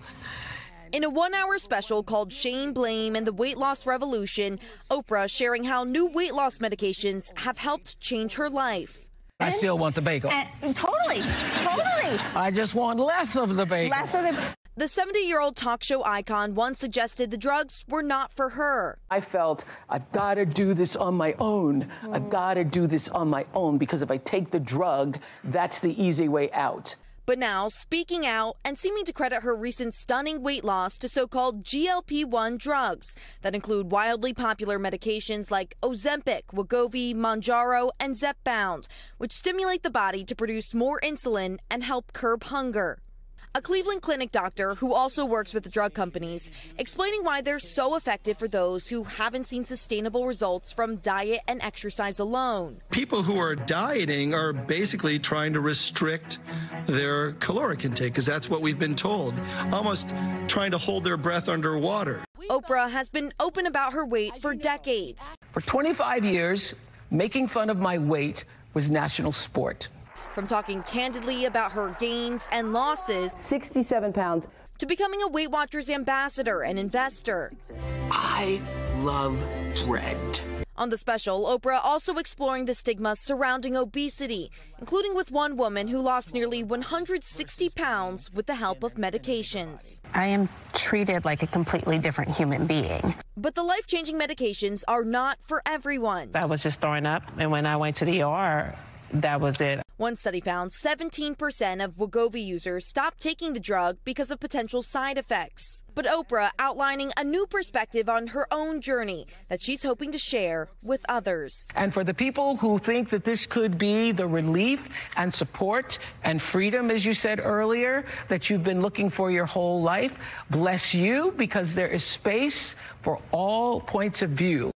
In a one-hour special called Shame, Blame, and the Weight Loss Revolution, Oprah sharing how new weight loss medications have helped change her life. I still want the bagel. And, totally, totally. I just want less of the bagel. Less of the... The seventy-year-old talk show icon once suggested the drugs were not for her. I felt, I've got to do this on my own. Mm. I've got to do this on my own, because if I take the drug, that's the easy way out. but now speaking out and seeming to credit her recent stunning weight loss to so-called G L P one drugs that include wildly popular medications like Ozempic, Wegovy, Mounjaro, and Zepbound, which stimulate the body to produce more insulin and help curb hunger. A Cleveland Clinic doctor who also works with the drug companies, explaining why they're so effective for those who haven't seen sustainable results from diet and exercise alone. People who are dieting are basically trying to restrict their caloric intake, because that's what we've been told, almost trying to hold their breath underwater. Oprah has been open about her weight for decades. For twenty-five years, making fun of my weight was national sport. From talking candidly about her gains and losses, sixty-seven pounds, to becoming a Weight Watchers ambassador and investor. I love bread. On the special, Oprah also exploring the stigma surrounding obesity, including with one woman who lost nearly one hundred sixty pounds with the help of medications. I am treated like a completely different human being. But the life-changing medications are not for everyone. I was just throwing up, and when I went to the E R, that was it. One study found seventeen percent of Wegovy users stopped taking the drug because of potential side effects. But Oprah outlining a new perspective on her own journey that she's hoping to share with others. And for the people who think that this could be the relief and support and freedom, as you said earlier, that you've been looking for your whole life, bless you, because there is space for all points of view.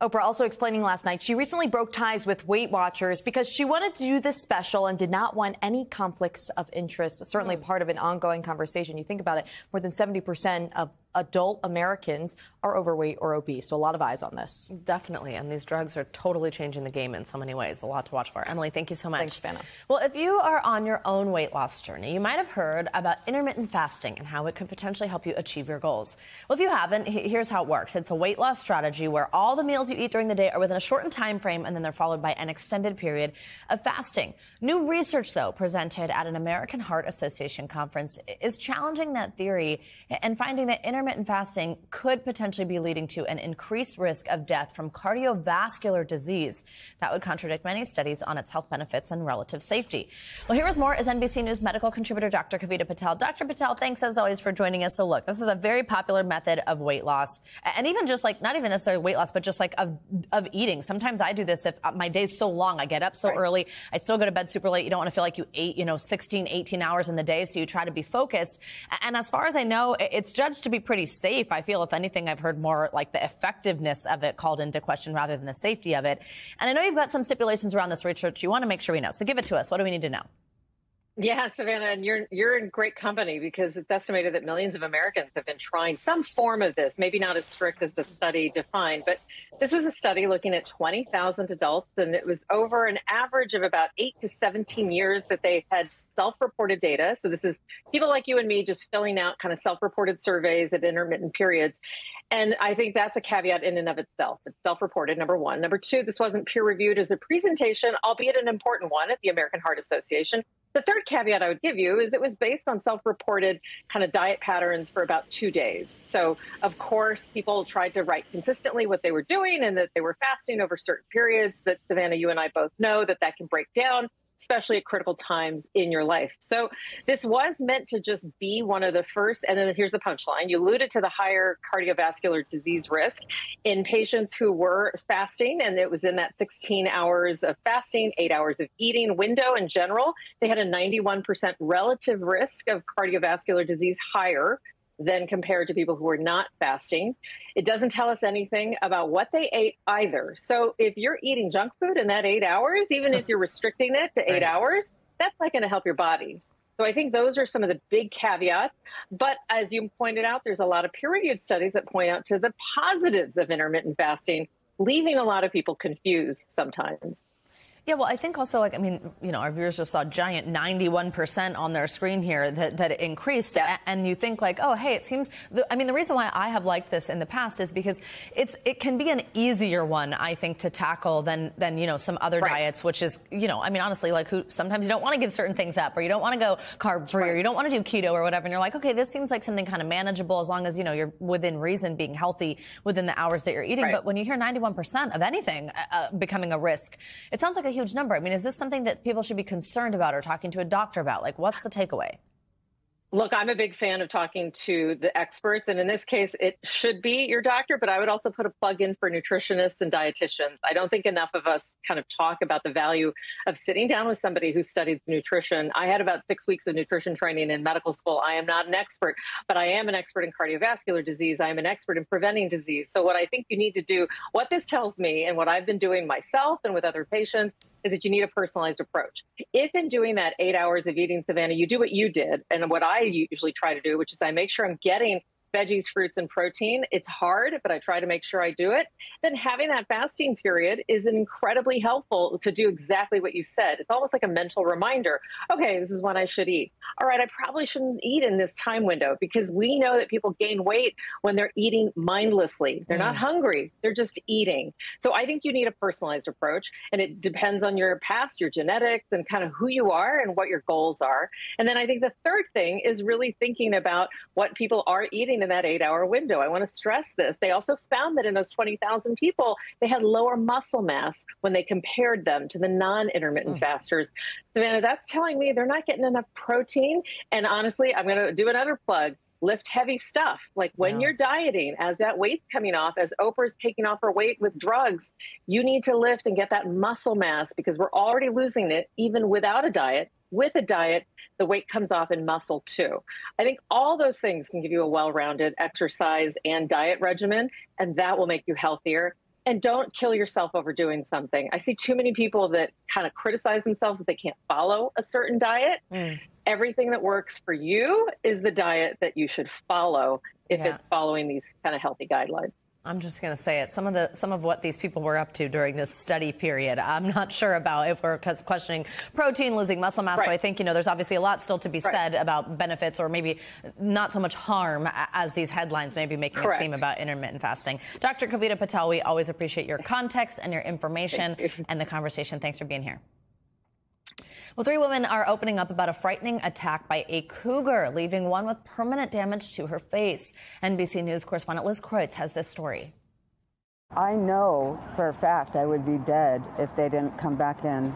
Oprah also explaining last night she recently broke ties with Weight Watchers because she wanted to do this special and did not want any conflicts of interest. It's certainly mm. part of an ongoing conversation. You think about it, more than seventy percent of adult Americans are overweight or obese. So a lot of eyes on this. Definitely. And these drugs are totally changing the game in so many ways. A lot to watch for. Emily, thank you so much. Thanks, Savannah. Well, if you are on your own weight loss journey, you might have heard about intermittent fasting and how it could potentially help you achieve your goals. Well, if you haven't, here's how it works. It's a weight loss strategy where all the meals you eat during the day are within a shortened time frame, and then they're followed by an extended period of fasting. New research, though, presented at an American Heart Association conference is challenging that theory and finding that intermittent Intermittent fasting could potentially be leading to an increased risk of death from cardiovascular disease. That would contradict many studies on its health benefits and relative safety. Well, here with more is N B C News medical contributor Doctor Kavita Patel. Doctor Patel, thanks as always for joining us. So look, this is a very popular method of weight loss, and even just like, not even necessarily weight loss, but just like of, of eating. Sometimes I do this if my day's so long, I get up so right. early, I still go to bed super late. You don't want to feel like you ate, you know, sixteen, eighteen hours in the day. So you try to be focused. And as far as I know, it's judged to be pretty safe. I feel, if anything, I've heard more like the effectiveness of it called into question rather than the safety of it. And I know you've got some stipulations around this research you want to make sure we know. So give it to us. What do we need to know? Yeah, Savannah, and you're you're in great company, because it's estimated that millions of Americans have been trying some form of this, maybe not as strict as the study defined, but this was a study looking at twenty thousand adults, and it was over an average of about eight to seventeen years that they had self-reported data. So this is people like you and me just filling out kind of self-reported surveys at intermittent periods. And I think that's a caveat in and of itself. It's self-reported, number one. Number two, this wasn't peer-reviewed as a presentation, albeit an important one at the American Heart Association. The third caveat I would give you is it was based on self-reported kind of diet patterns for about two days. So, of course, people tried to write consistently what they were doing and that they were fasting over certain periods. But, Savannah, you and I both know that that can break down, especially at critical times in your life. So this was meant to just be one of the first, and then here's the punchline. You alluded to the higher cardiovascular disease risk in patients who were fasting, and it was in that sixteen hours of fasting, eight hours of eating window in general. They had a ninety-one percent relative risk of cardiovascular disease higher than compared to people who were not fasting. It doesn't tell us anything about what they ate either. So if you're eating junk food in that eight hours, even if you're restricting it to eight right. hours, that's not going to help your body. So I think those are some of the big caveats. But as you pointed out, there's a lot of peer-reviewed studies that point out to the positives of intermittent fasting, leaving a lot of people confused sometimes. Yeah, well, I think also, like, I mean, you know, our viewers just saw a giant ninety-one percent on their screen here that, that it increased. Yeah. And you think like, oh, hey, it seems, the, I mean, the reason why I have liked this in the past is because it's it can be an easier one, I think, to tackle than, than you know, some other right. diets, which is, you know, I mean, honestly, like, who sometimes you don't want to give certain things up, or you don't want to go carb free right. or you don't want to do keto or whatever. And you're like, OK, this seems like something kind of manageable as long as, you know, you're within reason, being healthy within the hours that you're eating. Right. But when you hear ninety-one percent of anything uh, becoming a risk, it sounds like a huge number. I mean, is this something that people should be concerned about or talking to a doctor about? Like, what's the takeaway? Look, I'm a big fan of talking to the experts, and in this case, it should be your doctor, but I would also put a plug in for nutritionists and dietitians. I don't think enough of us kind of talk about the value of sitting down with somebody who studies nutrition. I had about six weeks of nutrition training in medical school. I am not an expert, but I am an expert in cardiovascular disease. I am an expert in preventing disease. So what I think you need to do, what this tells me and what I've been doing myself and with other patients, is that you need a personalized approach. If in doing that eight hours of eating, Savannah, you do what you did and what I usually try to do, which is I make sure I'm getting veggies, fruits, and protein. It's hard, but I try to make sure I do it. Then having that fasting period is incredibly helpful to do exactly what you said. It's almost like a mental reminder. Okay, this is when I should eat. All right, I probably shouldn't eat in this time window, because we know that people gain weight when they're eating mindlessly. They're mm. not hungry. They're just eating. So I think you need a personalized approach, and it depends on your past, your genetics, and kind of who you are and what your goals are. And then I think the third thing is really thinking about what people are eating in that eight-hour window. I want to stress this. They also found that in those twenty thousand people, they had lower muscle mass when they compared them to the non-intermittent mm. fasters. Savannah, that's telling me they're not getting enough protein. And honestly, I'm going to do another plug. Lift heavy stuff. Like when yeah. you're dieting, as that weight's coming off, as Oprah's taking off her weight with drugs, you need to lift and get that muscle mass, because we're already losing it even without a diet. With a diet, the weight comes off in muscle too. I think all those things can give you a well-rounded exercise and diet regimen, and that will make you healthier. And don't kill yourself over doing something. I see too many people that kind of criticize themselves that they can't follow a certain diet. Mm. Everything that works for you is the diet that you should follow if yeah. it's following these kind of healthy guidelines. I'm just going to say it. Some of the some of what these people were up to during this study period, I'm not sure about if we're questioning protein, losing muscle mass. Right. So I think, you know, there's obviously a lot still to be right. said about benefits, or maybe not so much harm as these headlines may be making Correct. It seem about intermittent fasting. Doctor Kavita Patel, we always appreciate your context and your information you. and the conversation. Thanks for being here. Well, three women are opening up about a frightening attack by a cougar, leaving one with permanent damage to her face. N B C News correspondent Liz Kreutz has this story. I know for a fact I would be dead if they didn't come back in.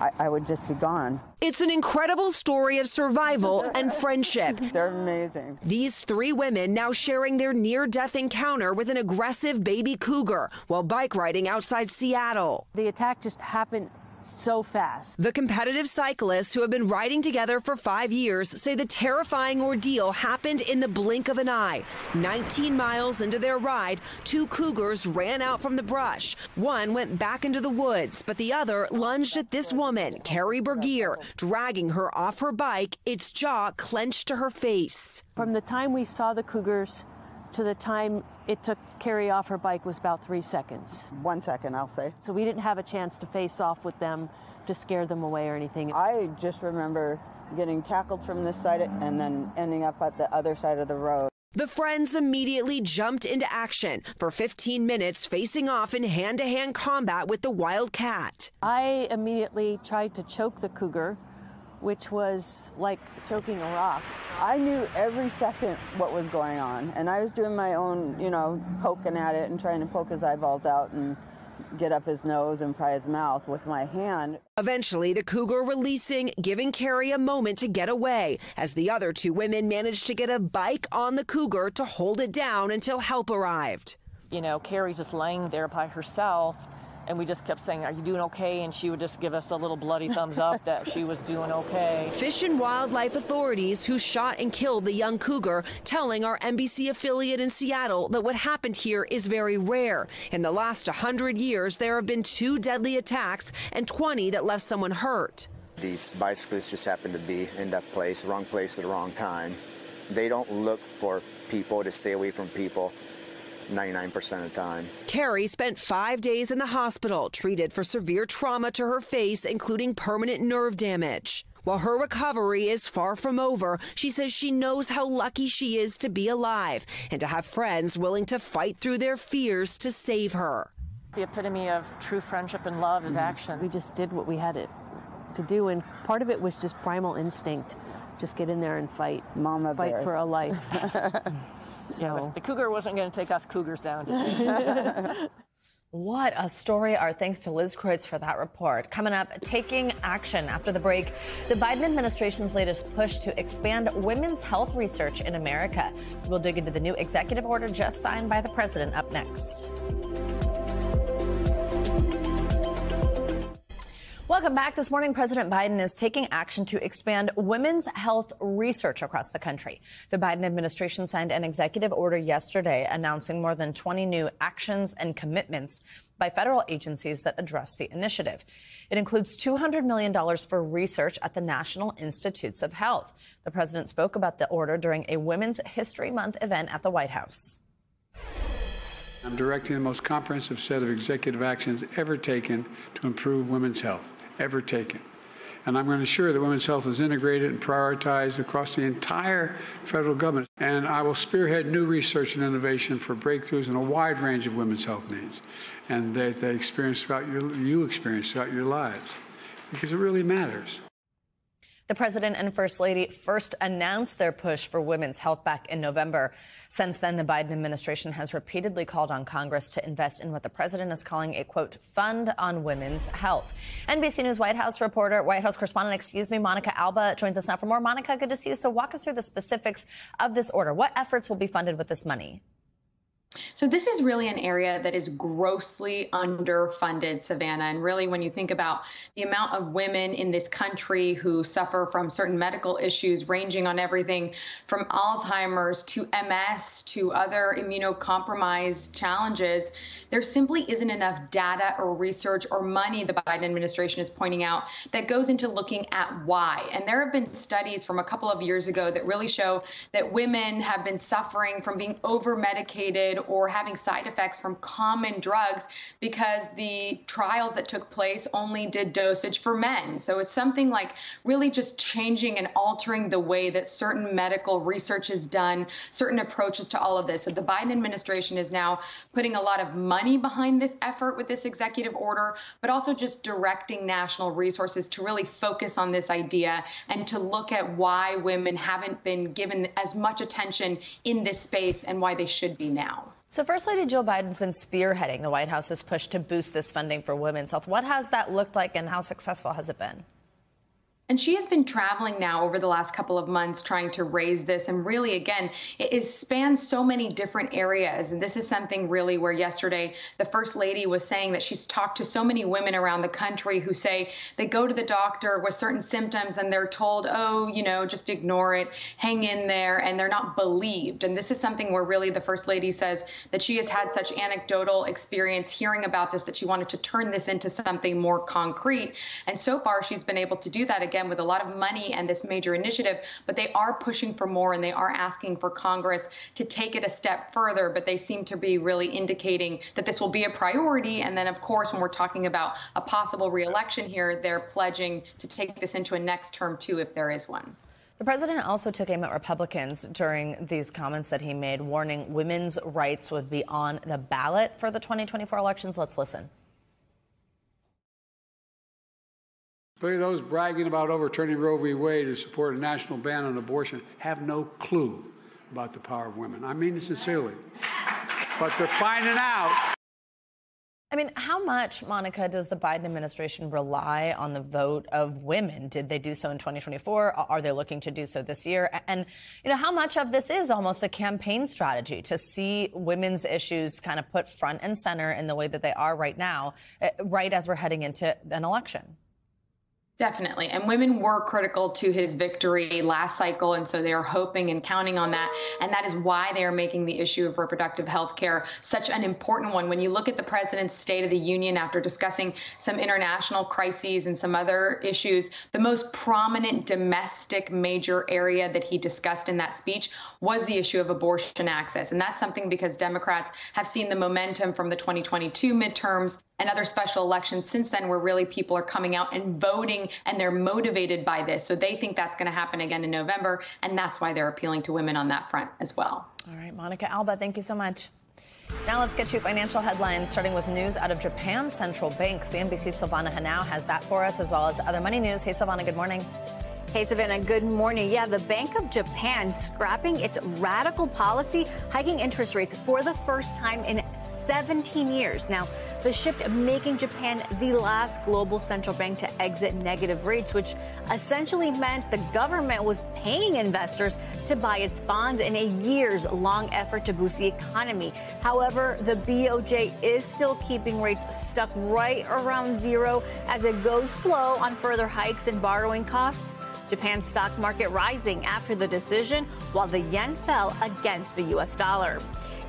I, I would just be gone. It's an incredible story of survival and friendship. They're amazing. These three women now sharing their near-death encounter with an aggressive baby cougar while bike riding outside Seattle. The attack just happened so fast. The competitive cyclists, who have been riding together for five years, say the terrifying ordeal happened in the blink of an eye. nineteen miles into their ride, two cougars ran out from the brush. One went back into the woods, but the other lunged at this woman, Carrie Bergier, dragging her off her bike, its jaw clenched to her face. From the time we saw the cougars to the time it took Carrie off her bike was about three seconds. One second, I'll say. So we didn't have a chance to face off with them to scare them away or anything. I just remember getting tackled from this side and then ending up at the other side of the road. The friends immediately jumped into action for fifteen minutes, facing off in hand-to-hand combat with the wild cat. I immediately tried to choke the cougar, which was like choking a rock. I knew every second what was going on, and I was doing my own, you know, poking at it and trying to poke his eyeballs out and get up his nose and pry his mouth with my hand. Eventually, the cougar releasing, giving Carrie a moment to get away, as the other two women managed to get a bike on the cougar to hold it down until help arrived. You know, Carrie's just laying there by herself, and we just kept saying, "Are you doing okay?" And she would just give us a little bloody thumbs up that she was doing okay. Fish and wildlife authorities who shot and killed the young cougar telling our N B C affiliate in Seattle that what happened here is very rare. In the last one hundred years, there have been two deadly attacks and twenty that left someone hurt. These bicyclists just happen to be in that place, wrong place at the wrong time. They don't look for people to stay away from people. ninety-nine percent of the time. Carrie spent five days in the hospital, treated for severe trauma to her face, including permanent nerve damage. While her recovery is far from over, she says she knows how lucky she is to be alive and to have friends willing to fight through their fears to save her. The epitome of true friendship and love is action. We just did what we had it to do, and part of it was just primal instinct. Just get in there and fight. Mama fight bears. For a life. So yeah, the cougar wasn't going to take us cougars down. What a story. Our thanks to Liz Kreutz for that report. Coming up, taking action after the break, the Biden administration's latest push to expand women's health research in America. We'll dig into the new executive order just signed by the president up next. Welcome back. This morning, President Biden is taking action to expand women's health research across the country. The Biden administration signed an executive order yesterday announcing more than twenty new actions and commitments by federal agencies that address the initiative. It includes two hundred million dollars for research at the National Institutes of Health. The president spoke about the order during a Women's History Month event at the White House. I'm directing the most comprehensive set of executive actions ever taken to improve women's health. ever taken. And I'm going to ensure that women's health is integrated and prioritized across the entire federal government. And I will spearhead new research and innovation for breakthroughs in a wide range of women's health needs and that they experience throughout your, you experience throughout your lives, because it really matters. The president and first lady first announced their push for women's health back in November. Since then, the Biden administration has repeatedly called on Congress to invest in what the president is calling a, quote, fund on women's health. N B C News White House reporter, White House correspondent, excuse me, Monica Alba joins us now for more. Monica, good to see you. So walk us through the specifics of this order. What efforts will be funded with this money? So this is really an area that is grossly underfunded, Savannah. And really, when you think about the amount of women in this country who suffer from certain medical issues, ranging on everything from Alzheimer's to M S to other immunocompromised challenges, there simply isn't enough data or research or money, the Biden administration is pointing out, that goes into looking at why. And there have been studies from a couple of years ago that really show that women have been suffering from being over-medicated or having side effects from common drugs because the trials that took place only did dosage for men. So it's something like really just changing and altering the way that certain medical research is done, certain approaches to all of this. So the Biden administration is now putting a lot of money behind this effort with this executive order, but also just directing national resources to really focus on this idea and to look at why women haven't been given as much attention in this space and why they should be now. So First Lady Jill Biden's been spearheading the White House's push to boost this funding for women's health. What has that looked like and how successful has it been? And she has been traveling now over the last couple of months trying to raise this. And really, again, it, it spans so many different areas. And this is something really where yesterday the First Lady was saying that she's talked to so many women around the country who say they go to the doctor with certain symptoms and they're told, oh, you know, just ignore it, hang in there, and they're not believed. And this is something where really the First Lady says that she has had such anecdotal experience hearing about this that she wanted to turn this into something more concrete. And so far, she's been able to do that again with a lot of money and this major initiative, but they are pushing for more and they are asking for Congress to take it a step further, but they seem to be really indicating that this will be a priority. And then, of course, when we're talking about a possible re-election here, they're pledging to take this into a next term, too, if there is one. The president also took aim at Republicans during these comments that he made, warning women's rights would be on the ballot for the twenty twenty-four elections. Let's listen. But those bragging about overturning Roe v. Wade to support a national ban on abortion have no clue about the power of women. I mean it sincerely. But they're finding out. I mean, how much, Monica, does the Biden administration rely on the vote of women? Did they do so in twenty twenty-four? Are they looking to do so this year? And, you know, how much of this is almost a campaign strategy to see women's issues kind of put front and center in the way that they are right now, right as we're heading into an election? Definitely. And women were critical to his victory last cycle. And so they are hoping and counting on that. And that is why they are making the issue of reproductive health care such an important one. When you look at the president's State of the Union after discussing some international crises and some other issues, the most prominent domestic major area that he discussed in that speech was the issue of abortion access. And that's something because Democrats have seen the momentum from the twenty twenty-two midterms and other special elections since then where really people are coming out and voting and they're motivated by this. So they think that's going to happen again in November. And that's why they're appealing to women on that front as well. All right, Monica Alba, thank you so much. Now let's get you financial headlines, starting with news out of Japan's central bank. C N B C's Silvana Hanau has that for us, as well as other money news. Hey, Silvana, good morning. Hey, Savannah, good morning. Yeah, the Bank of Japan scrapping its radical policy, hiking interest rates for the first time in seventeen years. Now, the shift making Japan the last global central bank to exit negative rates, which essentially meant the government was paying investors to buy its bonds in a years-long effort to boost the economy. However, the B O J is still keeping rates stuck right around zero as it goes slow on further hikes in borrowing costs. Japan's stock market rising after the decision, while the yen fell against the U S dollar.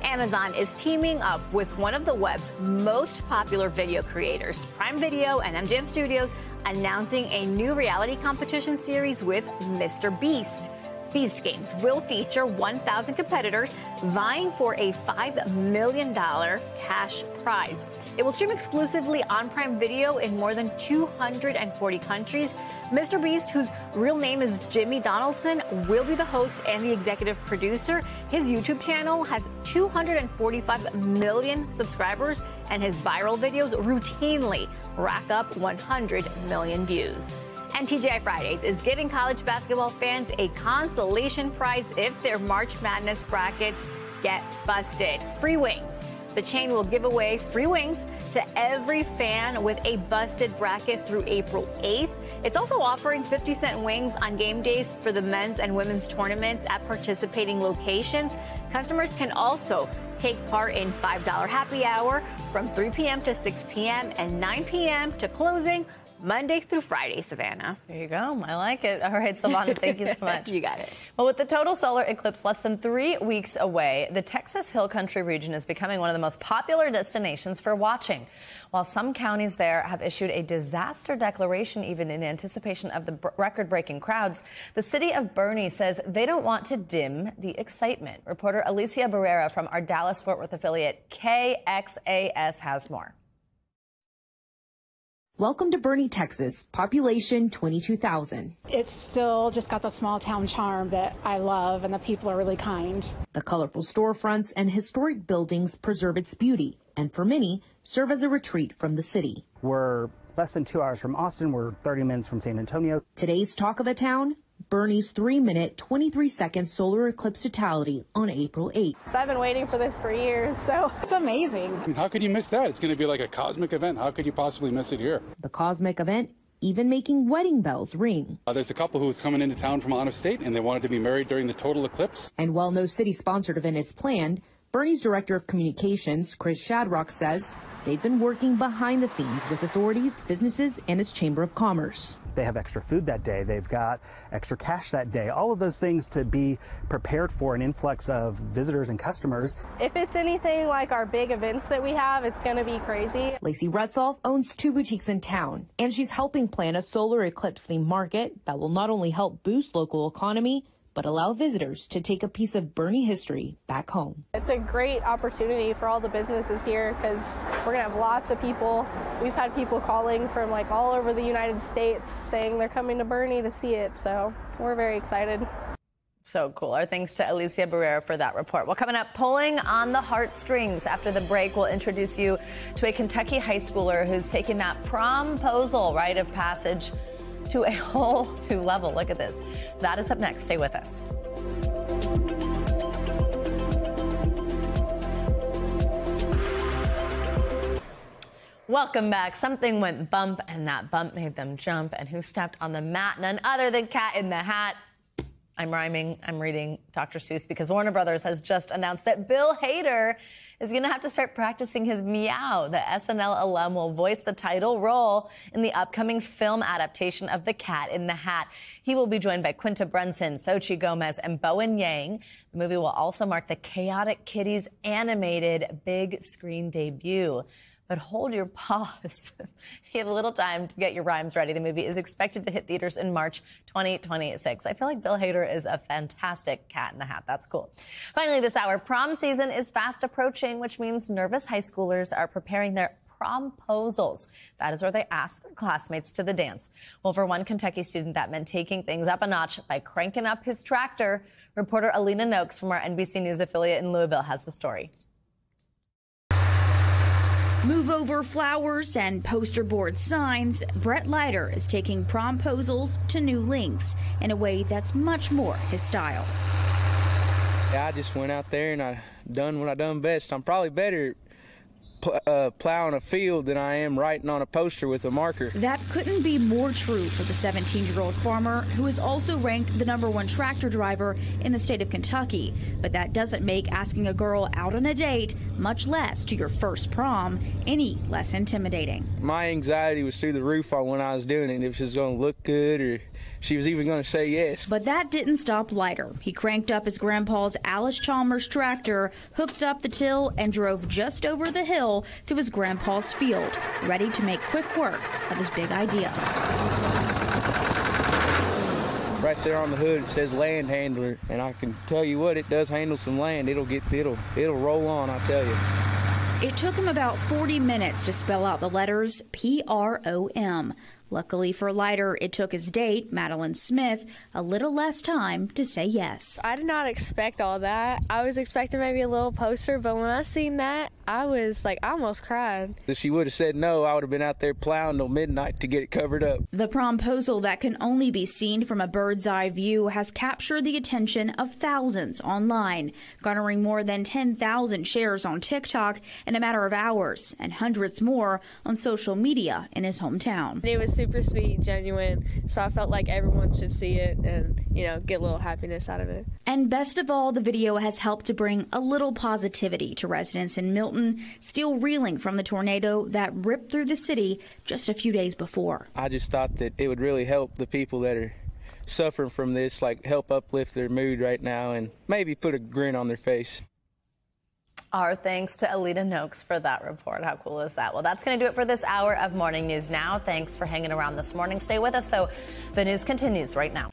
Amazon is teaming up with one of the web's most popular video creators, Prime Video and M G M Studios, announcing a new reality competition series with Mister Beast. Beast Games will feature one thousand competitors vying for a five million dollars cash prize. It will stream exclusively on Prime Video in more than two hundred forty countries. Mister Beast, whose real name is Jimmy Donaldson, will be the host and the executive producer. His YouTube channel has two hundred forty-five million subscribers, and his viral videos routinely rack up one hundred million views. And T G I Fridays is giving college basketball fans a consolation prize if their March Madness brackets get busted. Free wings. The chain will give away free wings to every fan with a busted bracket through April eighth. It's also offering fifty cent wings on game days for the men's and women's tournaments at participating locations. Customers can also take part in five dollar happy hour from three p.m. to six p.m. and nine p.m. to closing Monday through Friday, Savannah. There you go. I like it. All right, Savannah, thank you so much. You got it. Well, with the total solar eclipse less than three weeks away, the Texas Hill Country region is becoming one of the most popular destinations for watching. While some counties there have issued a disaster declaration, even in anticipation of the record-breaking crowds, the city of Bernie says they don't want to dim the excitement. Reporter Alicia Barrera from our Dallas-Fort Worth affiliate K X A S has more. Welcome to Bernie, Texas, population twenty-two thousand. It's still just got the small town charm that I love, and the people are really kind. The colorful storefronts and historic buildings preserve its beauty, and for many, serve as a retreat from the city. We're less than two hours from Austin. We're thirty minutes from San Antonio. Today's talk of the town, Bernie's three minute, twenty-three second solar eclipse totality on April eighth. So I've been waiting for this for years, so it's amazing. I mean, how could you miss that? It's going to be like a cosmic event. How could you possibly miss it here? The cosmic event even making wedding bells ring. Uh, there's a couple who was coming into town from out of state, and they wanted to be married during the total eclipse. And while no city-sponsored event is planned, Bernie's director of communications, Chris Shadrock, says they've been working behind the scenes with authorities, businesses, and its Chamber of Commerce. They have extra food that day. They've got extra cash that day. All of those things to be prepared for an influx of visitors and customers. If it's anything like our big events that we have, it's going to be crazy. Lacey Retzoff owns two boutiques in town, and she's helping plan a solar eclipse themed market that will not only help boost local economy, but allow visitors to take a piece of Bernie history back home. It's a great opportunity for all the businesses here because we're going to have lots of people. We've had people calling from like all over the United States saying they're coming to Bernie to see it, so we're very excited. So cool. Our thanks to Alicia Barrera for that report. Well, coming up, pulling on the heartstrings. After the break, we'll introduce you to a Kentucky high schooler who's taken that promposal rite of passage to a whole new level. Look at this. That is up next. Stay with us. Welcome back. Something went bump, and that bump made them jump. And who stepped on the mat? None other than Cat in the Hat. I'm rhyming. I'm reading Doctor Seuss because Warner Brothers has just announced that Bill Hader is going to have to start practicing his meow. The S N L alum will voice the title role in the upcoming film adaptation of The Cat in the Hat. He will be joined by Quinta Brunson, Xochitl Gomez, and Bowen Yang. The movie will also mark the Chaotic Kitty's animated big screen debut. But hold your paws. You have a little time to get your rhymes ready. The movie is expected to hit theaters in March twenty twenty-six. I feel like Bill Hader is a fantastic Cat in the Hat. That's cool. Finally, this hour, prom season is fast approaching, which means nervous high schoolers are preparing their promposals. That is where they ask their classmates to the dance. Well, for one Kentucky student, that meant taking things up a notch by cranking up his tractor. Reporter Alina Noakes from our N B C News affiliate in Louisville has the story. Move over flowers and poster board signs, Brett Leiter is taking promposals to new lengths in a way that's much more his style. Yeah, I just went out there and I done what I done best. I'm probably better pl- uh, plowing a field than I am writing on a poster with a marker. That couldn't be more true for the seventeen-year-old farmer, who is also ranked the number one tractor driver in the state of Kentucky. But that doesn't make asking a girl out on a date, much less to your first prom, any less intimidating. My anxiety was through the roof on when I was doing it, if she was going to look good or she was even going to say yes. But that didn't stop Leiter. He cranked up his grandpa's Alice Chalmers tractor, hooked up the till, and drove just over the hill to his grandpa's field, ready to make quick work of his big idea. Right there on the hood, it says land handler, and I can tell you what, it does handle some land. It'll get, it'll, it'll roll on, I tell you. It took him about forty minutes to spell out the letters P R O M. Luckily for Leiter, it took his date, Madeline Smith, a little less time to say yes. I did not expect all that. I was expecting maybe a little poster, but when I seen that, I was like, I almost cried. If she would have said no, I would have been out there plowing till midnight to get it covered up. The promposal that can only be seen from a bird's eye view has captured the attention of thousands online, garnering more than ten thousand shares on TikTok in a matter of hours and hundreds more on social media in his hometown. It was super sweet, genuine, so I felt like everyone should see it and, you know, get a little happiness out of it. And best of all, the video has helped to bring a little positivity to residents in Milton, still reeling from the tornado that ripped through the city just a few days before. I just thought that it would really help the people that are suffering from this, like help uplift their mood right now and maybe put a grin on their face. Our thanks to Alita Noakes for that report. How cool is that? Well, that's going to do it for this hour of Morning News Now. Thanks for hanging around this morning. Stay with us, though. The news continues right now.